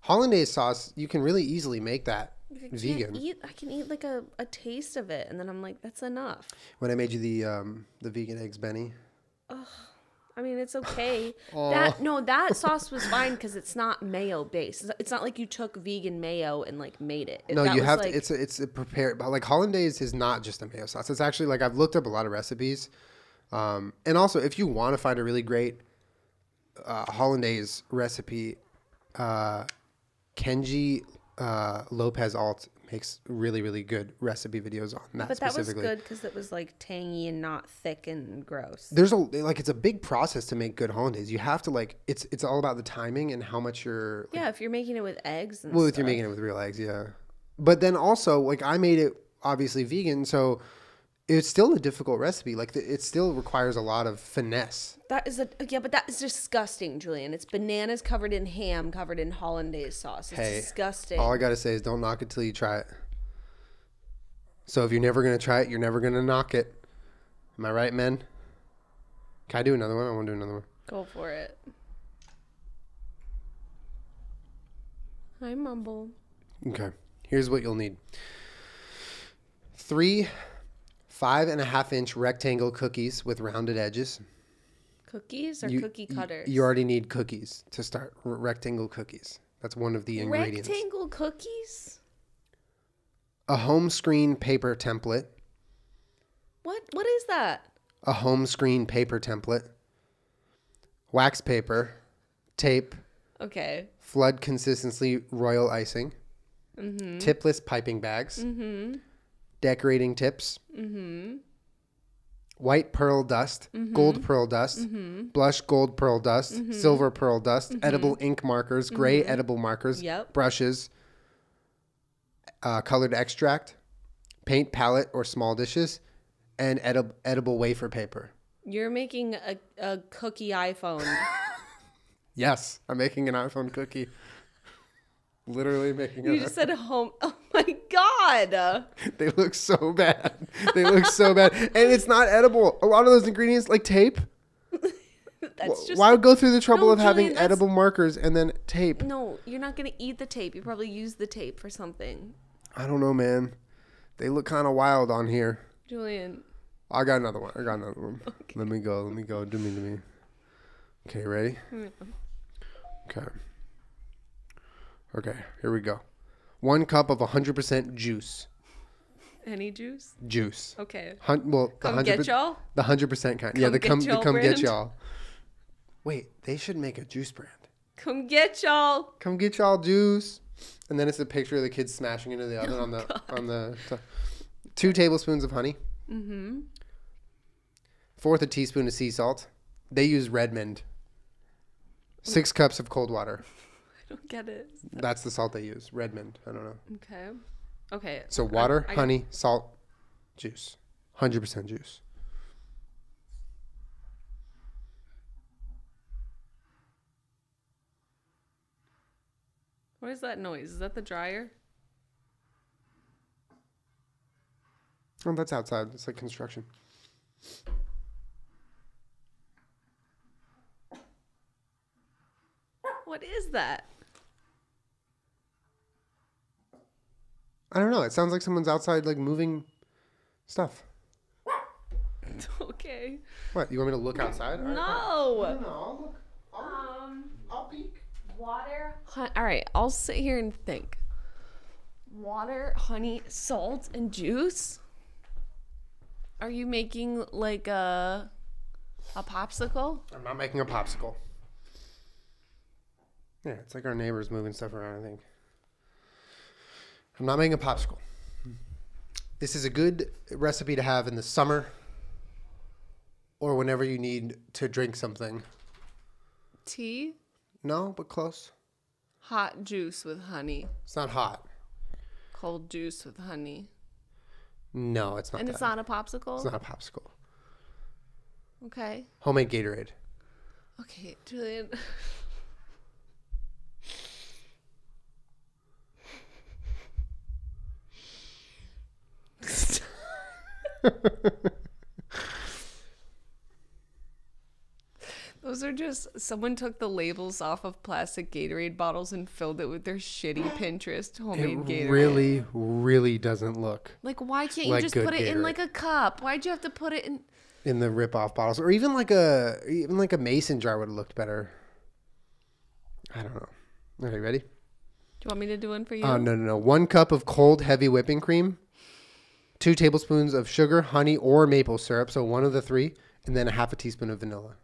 Hollandaise sauce, you can really easily make that vegan. I can eat like a taste of it, and then I'm like, that's enough. When I made you the vegan eggs Benny. Ugh. I mean, it's okay. That sauce was fine because it's not mayo based. It's not like you took vegan mayo and like made it. No, that you have like... to. It's a prepared. But like hollandaise is not just a mayo sauce. It's actually like I've looked up a lot of recipes, and also if you want to find a really great hollandaise recipe, Kenji López-Alt makes really good recipe videos on that. But that was good because it was like tangy and not thick and gross. There's a it's a big process to make good hollandaise. You have to like it's all about the timing and how much you're. Like, yeah, if you're making it with eggs. And if you're making it with real eggs, yeah. But then also like I made it obviously vegan, so it's still a difficult recipe. Like it still requires a lot of finesse. But that is disgusting, Julien. It's bananas covered in ham, covered in hollandaise sauce. It's disgusting. All I gotta say is don't knock it till you try it. So if you're never gonna try it, you're never gonna knock it. Am I right, men? Can I do another one? I want to do another one. Go for it. Hi, Mumble. Okay. Here's what you'll need. 3 5.5-inch rectangle cookies with rounded edges. Cookies or cookie cutters? You already need cookies to start. Rectangle cookies. That's one of the ingredients. Rectangle cookies? A home screen paper template. What is that? A home screen paper template. Wax paper. Tape. Okay. Flood consistency royal icing. Mm-hmm. Tipless piping bags. Mm-hmm. Decorating tips. Mm-hmm. White pearl dust. Mm-hmm. Gold pearl dust. Mm-hmm. Blush gold pearl dust. Mm-hmm. Silver pearl dust. Mm-hmm. Edible ink markers. Mm-hmm. Gray edible markers. Yep. Brushes. Colored extract. Paint palette or small dishes. And edible wafer paper. You're making a cookie iPhone. Yes, I'm making an iPhone cookie. Literally making it. You just said home. Oh my God. They look so bad. They look so bad. And it's not edible. A lot of those ingredients, like tape. That's just, why go through the trouble of having edible markers and then tape? No, you're not going to eat the tape. You probably use the tape for something. I don't know, man. They look kind of wild on here. Julien. I got another one. Okay. Let me go. Do me. Okay, ready? Yeah. Okay, here we go. 1 cup of 100% juice. Any juice? Juice. Okay. Come get y'all? The 100% kind. Yeah, the come get y'all. Wait, they should make a juice brand. Come get y'all. Come get y'all juice. And then it's a picture of the kids smashing into the oven on the 2 tablespoons of honey. Mm-hmm. 1/4 teaspoon of sea salt. They use Redmond. 6 cups of cold water. I don't get it. That's the salt they use. Redmond. I don't know. Okay. So water, honey, salt, juice. 100% juice. What is that noise? Is that the dryer? Oh, that's outside. It's like construction. What is that? I don't know. It sounds like someone's outside, like, moving stuff. Okay. What? You want me to look outside? Right, no. I don't know. I'll look. I'll peek. Water. All right. I'll sit here and think. Water, honey, salt, and juice? Are you making, like, a popsicle? I'm not making a popsicle. Yeah, it's like our neighbor's moving stuff around, I think. I'm not making a popsicle. This is a good recipe to have in the summer or whenever you need to drink something. Tea? No, but close. Hot juice with honey. It's not hot. Cold juice with honey. No, it's not. And it's not a popsicle? It's not a popsicle. Okay. Homemade Gatorade. Okay, Julien. Those are just, someone took the labels off of plastic Gatorade bottles and filled it with their shitty Pinterest homemade Gatorade. It really, really doesn't look like, why can't you just put it in like a cup? Why'd you have to put it in the rip-off bottles? Or even like a mason jar would have looked better. I don't know. Are you ready? Do you want me to do one for you? Oh, no. 1 cup of cold, heavy whipping cream. 2 tablespoons of sugar, honey, or maple syrup. So one of the three. And then 1/2 teaspoon of vanilla.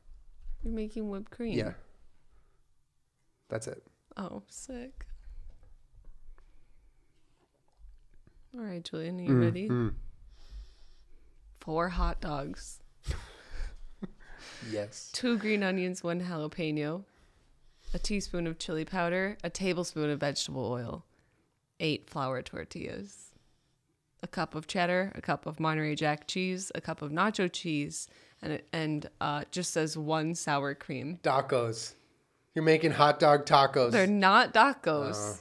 You're making whipped cream. Yeah. That's it. Oh, sick. All right, Julien, are you ready? Mm. 4 hot dogs. Yes. 2 green onions, 1 jalapeno, 1 teaspoon of chili powder, 1 tablespoon of vegetable oil, 8 flour tortillas. 1 cup of cheddar, 1 cup of Monterey Jack cheese, 1 cup of nacho cheese, and just says 1 sour cream. Tacos. You're making hot dog tacos. They're not tacos,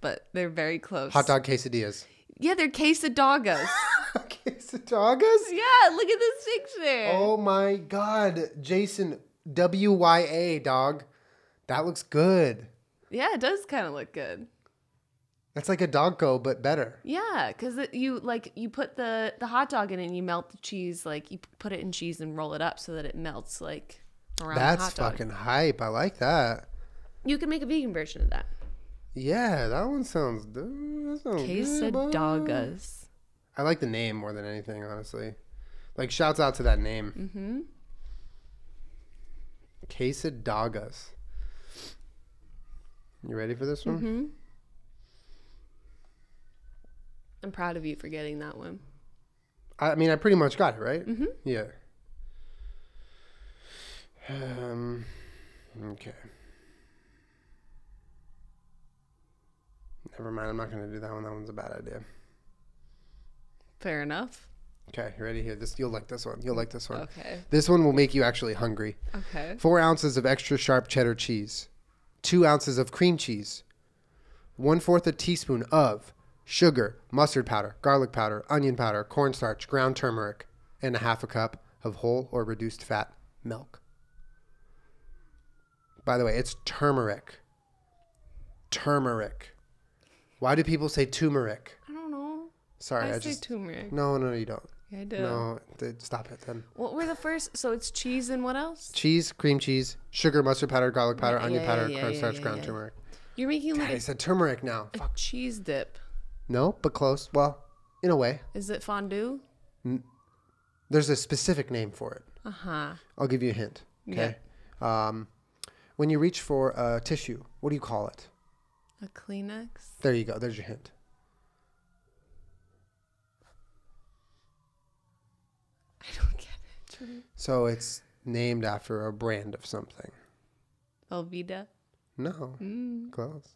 but they're very close. Hot dog quesadillas. Yeah, they're quesadagas. Quesadagas? Yeah, look at this picture. Oh my God, Jason, WYA, dog. That looks good. Yeah, it does kind of look good. That's like a Donko, but better. Yeah, because you like you put the hot dog in it and you melt the cheese. Like you put it in cheese and roll it up so that it melts like around the hot dog. That's fucking hype. I like that. You can make a vegan version of that. Yeah, that one sounds good. Quesadillas. I like the name more than anything, honestly. Like, shouts out to that name. Mm-hmm. Quesadillas. You ready for this one? Mm-hmm. I'm proud of you for getting that one. I mean, I pretty much got it, right? Mm-hmm. Yeah. Okay. Never mind. I'm not going to do that one. That one's a bad idea. Fair enough. Okay, you ready here? You'll like this one. You'll like this one. Okay. This one will make you actually hungry. Okay. 4 ounces of extra sharp cheddar cheese. 2 ounces of cream cheese. 1/4 a teaspoon of sugar, mustard powder, garlic powder, onion powder, cornstarch, ground turmeric, and 1/2 cup of whole or reduced fat milk. By the way, it's turmeric. Turmeric. Why do people say turmeric? I don't know. Sorry, I just say turmeric. No, no, you don't. Yeah, I do. No, stop it then. What were the first? So it's cheese and what else? Cheese, cream cheese, sugar, mustard powder, garlic powder, onion powder, cornstarch, ground turmeric. You're making like I said turmeric now. Fuck. Cheese dip. No, but close. Well, in a way. Is it fondue? There's a specific name for it. Uh-huh. I'll give you a hint. Okay. Yeah. When you reach for a tissue, what do you call it? A Kleenex? There you go. There's your hint. I don't get it. True. So it's named after a brand of something. Velveeta? No. Mm. Close.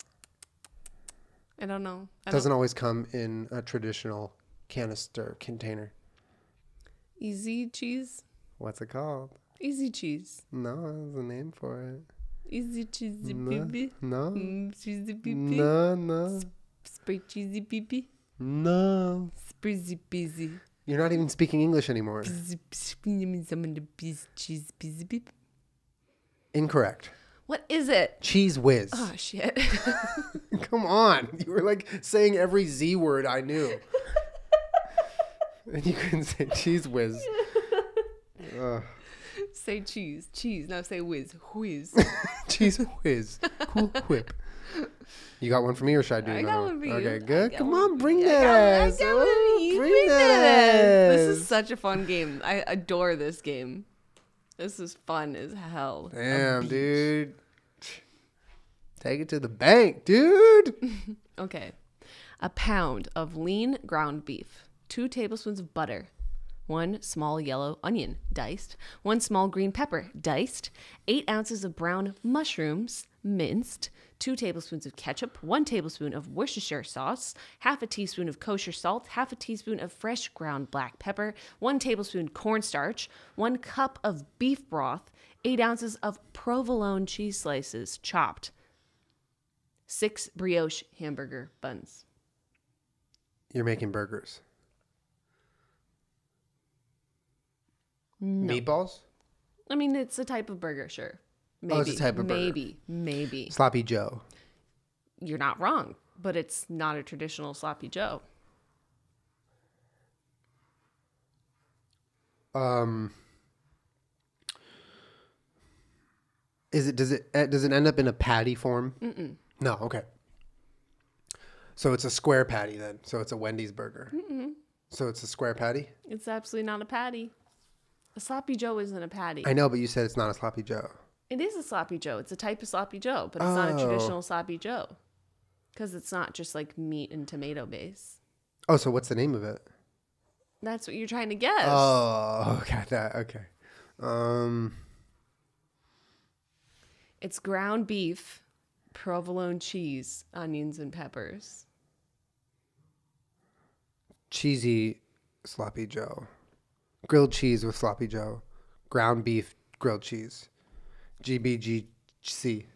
I don't know. Doesn't always come in a traditional canister container. Easy cheese? What's it called? Easy cheese. No, there's a name for it. Easy cheesy peepee? No. Cheesy peepee? No, no. Spray cheesy peepee? No. Sprizzy peasy. You're not even speaking English anymore. Incorrect. What is it? Cheese whiz. Oh, shit. Come on. You were like saying every Z word I knew. And you couldn't say cheese whiz. Say cheese. Cheese. Now say whiz. Whiz. Cheese whiz. Cool whip. You got one for me or should I do another one? I got one for you. Okay, good. Come on, bring that ass. Bring that ass. This is such a fun game. I adore this game. This is fun as hell. Damn, dude. Take it to the bank, dude. Okay. 1 pound of lean ground beef. 2 tablespoons of butter. 1 small yellow onion, diced. 1 small green pepper, diced. 8 ounces of brown mushrooms, minced. 2 tablespoons of ketchup. 1 tablespoon of Worcestershire sauce. 1/2 teaspoon of kosher salt. 1/2 teaspoon of fresh ground black pepper. 1 tablespoon cornstarch. 1 cup of beef broth. 8 ounces of provolone cheese slices, chopped. 6 brioche hamburger buns. You're making burgers. No. Meatballs? I mean, it's a type of burger, sure. Maybe, oh, it's a type of maybe, burger. Maybe. Sloppy Joe. You're not wrong, but it's not a traditional Sloppy Joe. Is it? Does it end up in a patty form? Mm-mm. No. Okay. So it's a square patty then. So it's a Wendy's burger. Mm-mm. So it's a square patty. It's absolutely not a patty. A Sloppy Joe isn't a patty. I know, but you said it's not a Sloppy Joe. It is a Sloppy Joe. It's a type of Sloppy Joe, but it's not a traditional Sloppy Joe because it's not just like meat and tomato base. Oh, so what's the name of it? That's what you're trying to guess. Oh, got that. Okay. It's ground beef, provolone cheese, onions, and peppers. Cheesy Sloppy Joe. Grilled cheese with Sloppy Joe. Ground beef, grilled cheese. GBGC.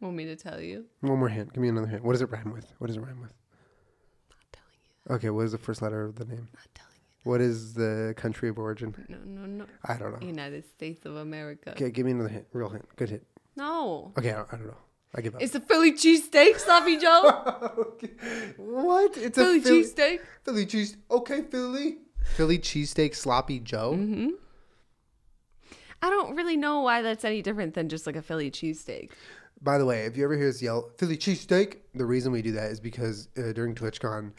Want me to tell you? One more hint. Give me another hint. What does it rhyme with? What does it rhyme with? Not telling you that. Okay, what is the first letter of the name? Not telling you that. What is the country of origin? No, no, no. I don't know. United States of America. Okay, give me another hint. Real hint. Good hint. No. Okay, I don't know. I give up. It's a Philly cheesesteak, Sloppy Joe. Okay. What? It's Philly a Philly cheesesteak. Philly cheese. Okay, Philly. Philly cheesesteak, Sloppy Joe. Mm-hmm. I don't really know why that's any different than just like a Philly cheesesteak. By the way, if you ever hear us yell Philly cheesesteak, the reason we do that is because during TwitchCon,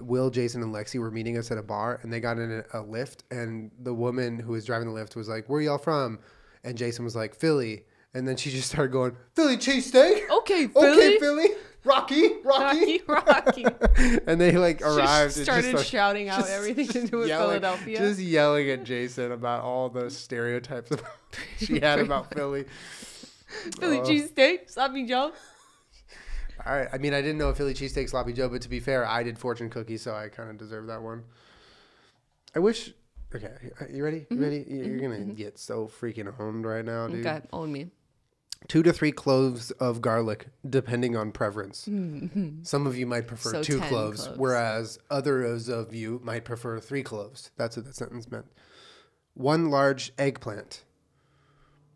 Will, Jason, and Lexi were meeting us at a bar, and they got in a lift, and the woman who was driving the lift was like, "Where y'all from?" And Jason was like, "Philly." And then she just started going, "Philly cheesesteak. Okay, Philly. Okay, Philly. Rocky, Rocky, Rocky, Rocky." And they like arrived. She started just, like, shouting out everything to do with Philadelphia. Just yelling at Jason about all the stereotypes she had about Philly. Philly cheesesteak, Sloppy Joe. All right. I mean, I didn't know a Philly cheesesteak, Sloppy Joe, but to be fair, I did fortune cookie, so I kind of deserve that one. I wish. Okay, you ready? You ready? You're gonna get so freaking owned right now, dude. Okay, own me. 2 to 3 cloves of garlic, depending on preference. Mm-hmm. Some of you might prefer so 2 cloves, whereas others of you might prefer 3 cloves. That's what that sentence meant. 1 large eggplant.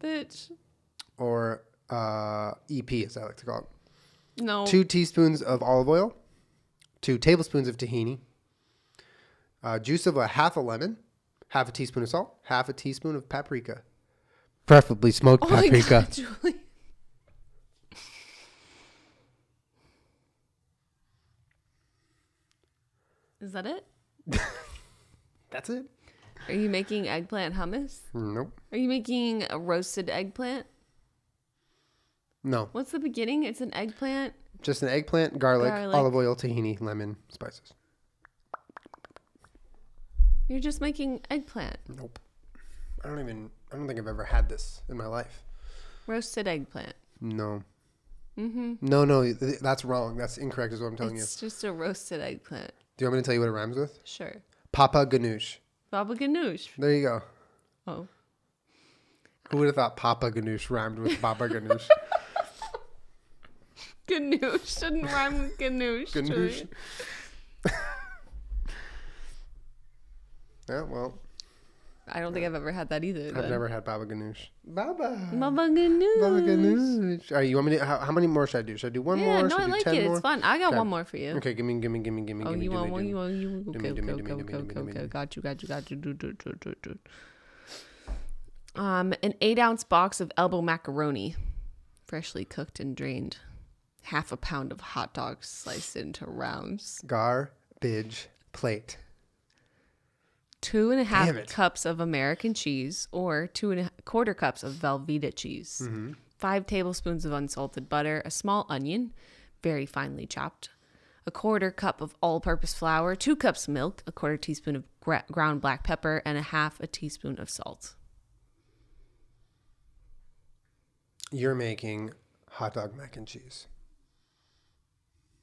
Bitch. Or EP, as I like to call it. No. 2 teaspoons of olive oil. 2 tablespoons of tahini. Juice of a half a lemon. Half a teaspoon of salt. Half a teaspoon of paprika. Preferably smoked paprika. My God, Julie. Is that it? That's it. Are you making eggplant hummus? Nope. Are you making a roasted eggplant? No. What's the beginning? It's an eggplant. Just an eggplant, garlic, olive oil, tahini, lemon, spices. You're just making eggplant. Nope. I don't think I've ever had this in my life. Roasted eggplant. No. Mm-hmm. No, that's wrong. That's incorrect is what I'm telling you. It's just a roasted eggplant. Do you want me to tell you what it rhymes with? Sure. Papa ganoush. Papa ganoush. There you go. Oh. Who would have thought Papa ganoush rhymed with Papa ganoush? Ganoush shouldn't rhyme with ganoush. Ganoush. Yeah, well. I don't think I've ever had that either. I've never had baba ganoush. Baba ganoush. Baba ganoush. All right, you want me to? How many more should I do? Should I do 1 more? Yeah, no, I like it. It's fun. I got 1 more for you. Okay, give me. Oh, you want one? You want you? Okay. Got you. Do. An 8-ounce box of elbow macaroni, freshly cooked and drained. Half a pound of hot dogs sliced into rounds. Garbage plate. 2.5 cups of American cheese or 2 1/4 cups of Velveeta cheese. Mm-hmm. 5 tablespoons of unsalted butter, a small onion, very finely chopped, 1/4 cup of all-purpose flour, 2 cups milk, 1/4 teaspoon of ground black pepper, and 1/2 teaspoon of salt. You're making hot dog mac and cheese.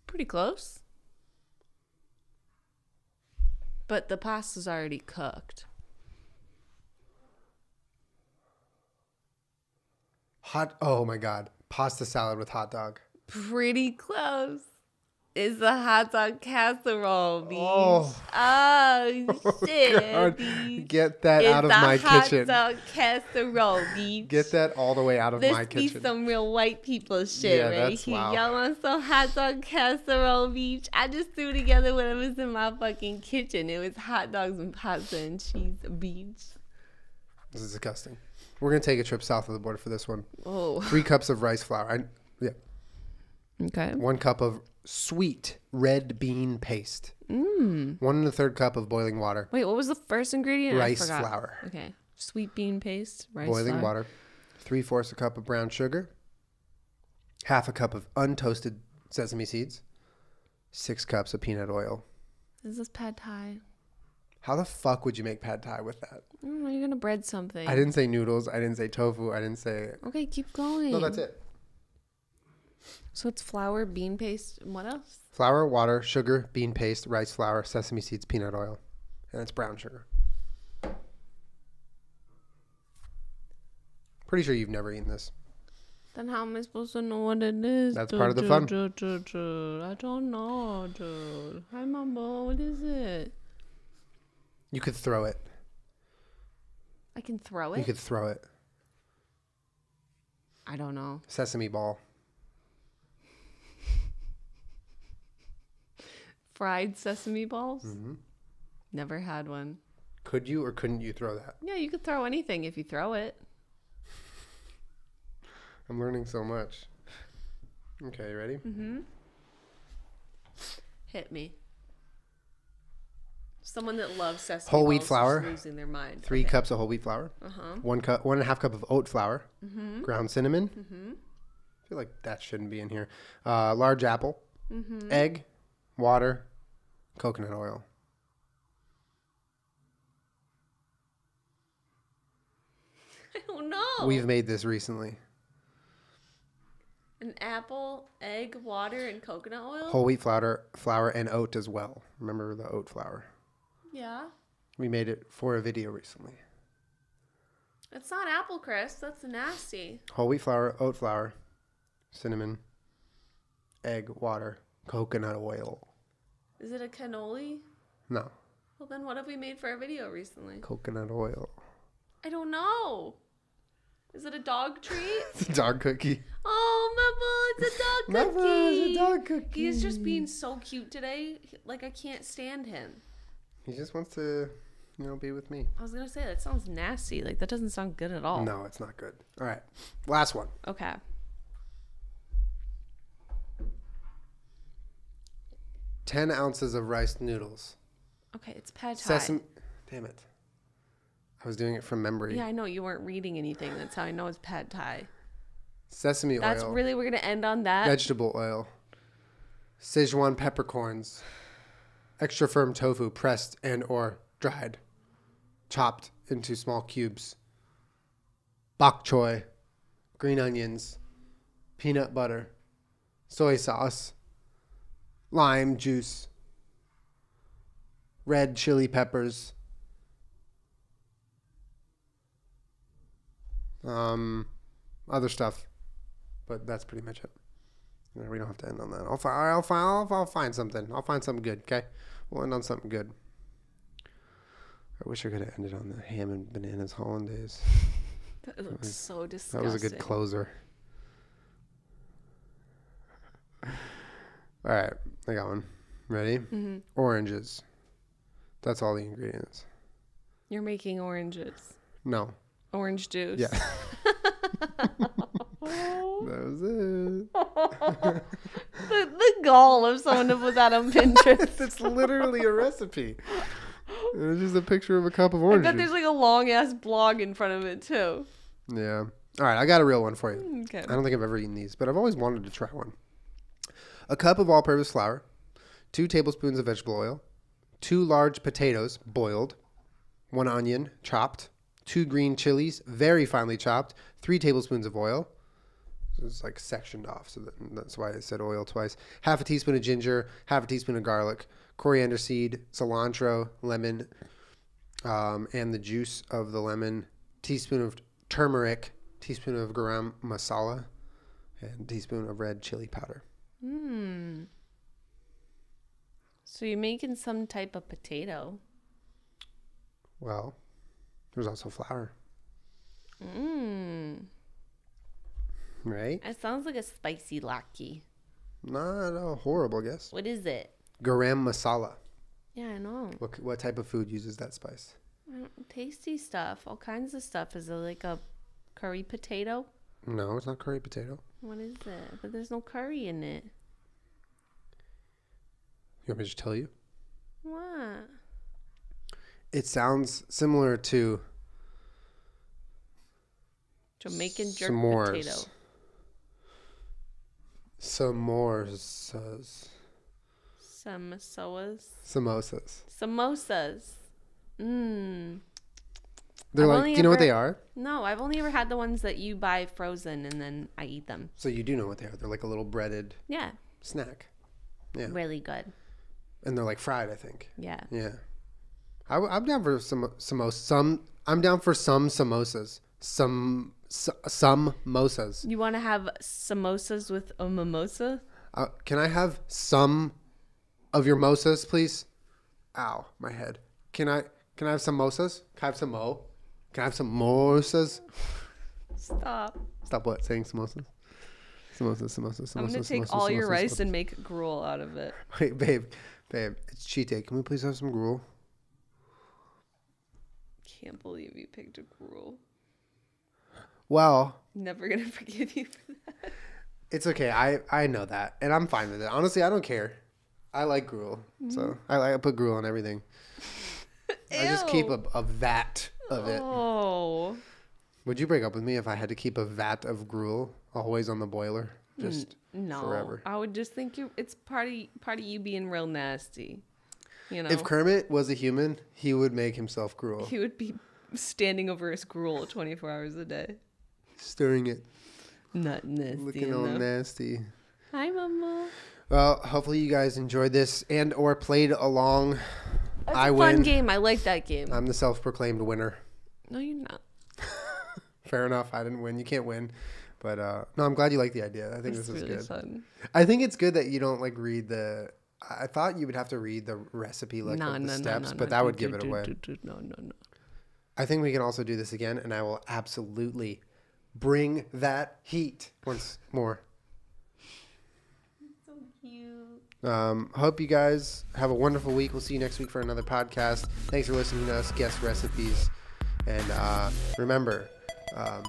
Pretty close. But the pasta's already cooked. Oh my God. Pasta salad with hot dog. Pretty close. It's a hot dog casserole, bitch. Oh shit. God. Get that out of my kitchen. It's a hot dog casserole, bitch. Get that all the way out of my kitchen. This be some real white people shit right here. Y'all want some hot dog casserole, bitch? I just threw together whatever was in my fucking kitchen. It was hot dogs and pasta and cheese, bitch. This is disgusting. We're going to take a trip south of the border for this one. Oh. 3 cups of rice flour. Yeah. Okay. 1 cup of sweet red bean paste. 1 1/3 cup of boiling water. Wait, what was the first ingredient? Rice flour. Okay. Sweet bean paste, rice flour. Boiling water. 3/4 cup of brown sugar. 1/2 cup of untoasted sesame seeds. 6 cups of peanut oil. Is this pad thai? How the fuck would you make pad thai with that? I don't know. You're going to bread something. I didn't say noodles. I didn't say tofu. I didn't say... Okay, keep going. No, that's it. So it's flour, bean paste, and what else? Flour, water, sugar, bean paste, rice flour, sesame seeds, peanut oil. And it's brown sugar. Pretty sure you've never eaten this. Then how am I supposed to know what it is? That's part of the fun. I don't know, dude. Hi, Mama. What is it? You could throw it. I can throw it? You could throw it. I don't know. Sesame ball. Fried sesame balls? Mm-hmm. Never had one. Could you or couldn't you throw that? Yeah, you could throw anything if you throw it. I'm learning so much. Okay, ready? Mm-hmm. Hit me. Someone that loves sesame whole wheat flour, is losing their mind. 3 cups of whole wheat flour. Uh-huh. 1 cup, 1.5 cups of oat flour. Mm-hmm. Ground cinnamon. Mm-hmm. I feel like that shouldn't be in here. Large apple. Mm-hmm. Egg. Water. Coconut oil. I don't know. We've made this recently. An apple, egg, water, and coconut oil? Whole wheat flour and oat as well. Remember the oat flour? Yeah. We made it for a video recently. It's not apple crisp. That's nasty. Whole wheat flour, oat flour, cinnamon, egg, water, coconut oil. Is it a cannoli? No. Well, then what have we made for a video recently? Coconut oil. I don't know. Is it a dog treat? It's a dog cookie. Oh, Mabel, it's a dog cookie. Mabel, it's a dog cookie. He's just being so cute today. Like, I can't stand him. He just wants to, you know, be with me. I was going to say, that sounds nasty. Like, that doesn't sound good at all. No, it's not good. All right. Last one. Okay. Ten 10 ounces of rice noodles. Okay, it's pad thai. Damn it. I was doing it from memory. Yeah, I know. You weren't reading anything. That's how I know it's pad thai. Sesame oil. That's really, we're going to end on that? Vegetable oil. Sichuan peppercorns. Extra firm tofu pressed and or dried. Chopped into small cubes. Bok choy. Green onions. Peanut butter. Soy sauce. Lime juice. Red chili peppers. Other stuff, but that's pretty much it. We don't have to end on that. I'll find something. I'll find something good. Okay, we'll end on something good. I wish I could have ended on the ham and bananas hollandaise. That looks so disgusting. That was a good closer. All right, I got one. Ready? Mm-hmm. Oranges. That's all the ingredients. You're making oranges. No. Orange juice. Yeah. That was it. The gall of someone to put that on Pinterest. It's literally a recipe. It was just a picture of a cup of orange juice. I bet there's like a long ass blog in front of it too. Yeah. All right, I got a real one for you. Okay. I don't think I've ever eaten these, but I've always wanted to try one. A cup of all-purpose flour, 2 tablespoons of vegetable oil, 2 large potatoes boiled, 1 onion chopped. 2 green chilies, very finely chopped, 3 tablespoons of oil. So it's like sectioned off, so that's why I said oil twice. 1/2 teaspoon of ginger, 1/2 teaspoon of garlic, coriander seed, cilantro, lemon, and the juice of the lemon, teaspoon of turmeric, teaspoon of garam masala, and teaspoon of red chili powder. Mm. So you're making some type of potato. Well... There's also flour. Mmm. Right? It sounds like a spicy laki. Not a horrible guess. What is it? Garam masala. Yeah, I know. What type of food uses that spice? Tasty stuff. All kinds of stuff. Is it like a curry potato? No, it's not curry potato. What is it? But there's no curry in it. You want me to just tell you? What? It sounds similar to Jamaican jerk potato. Samosas. Samosas. Mmm. They're I've like, do you know what they are? No, I've only ever had the ones that you buy frozen and then I eat them. So you do know what they are. They're like a little breaded snack. Yeah. Really good. And they're like fried, I think. Yeah. Yeah. I'm down for I'm down for some samosas. Some mimosas. You want to have samosas with a mimosa? Can I have some of your mimosas, please? Ow, my head. Can I have some mimosas? Can I have some mo? Can I have some mimosas? Stop. Stop what? Saying samosas? Samosas. I'm gonna take all your rice and make gruel out of it. Wait, babe. Babe, it's cheat day. Can we please have some gruel? Can't believe you picked a gruel. Well. Never going to forgive you for that. It's okay. I know that. And I'm fine with it. Honestly, I don't care. I like gruel. Mm-hmm. So I put gruel on everything. I just keep a vat of it. Oh. Would you break up with me if I had to keep a vat of gruel always on the boiler? Just no, forever. I would just think it's part of you being real nasty. You know? If Kermit was a human, he would make himself gruel. He would be standing over his gruel 24 hours a day. Stirring it. Not nasty. Looking all nasty. Hi, Mama. Well, hopefully you guys enjoyed this and or played along. That's a fun game. I like that game. I'm the self-proclaimed winner. No, you're not. Fair enough. I didn't win. You can't win. But no, I'm glad you like the idea. I think this is good. Fun. I think it's good that you don't like read the. I thought you would have to read the recipe like the steps, but that would give it away. No. I think we can also do this again, and I will absolutely bring that heat once more. So cute. Hope you guys have a wonderful week. We'll see you next week for another podcast. Thanks for listening to us guess recipes, and remember. All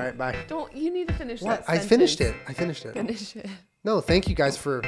right, bye. Don't you need to finish that sentence? I finished it. No, thank you guys for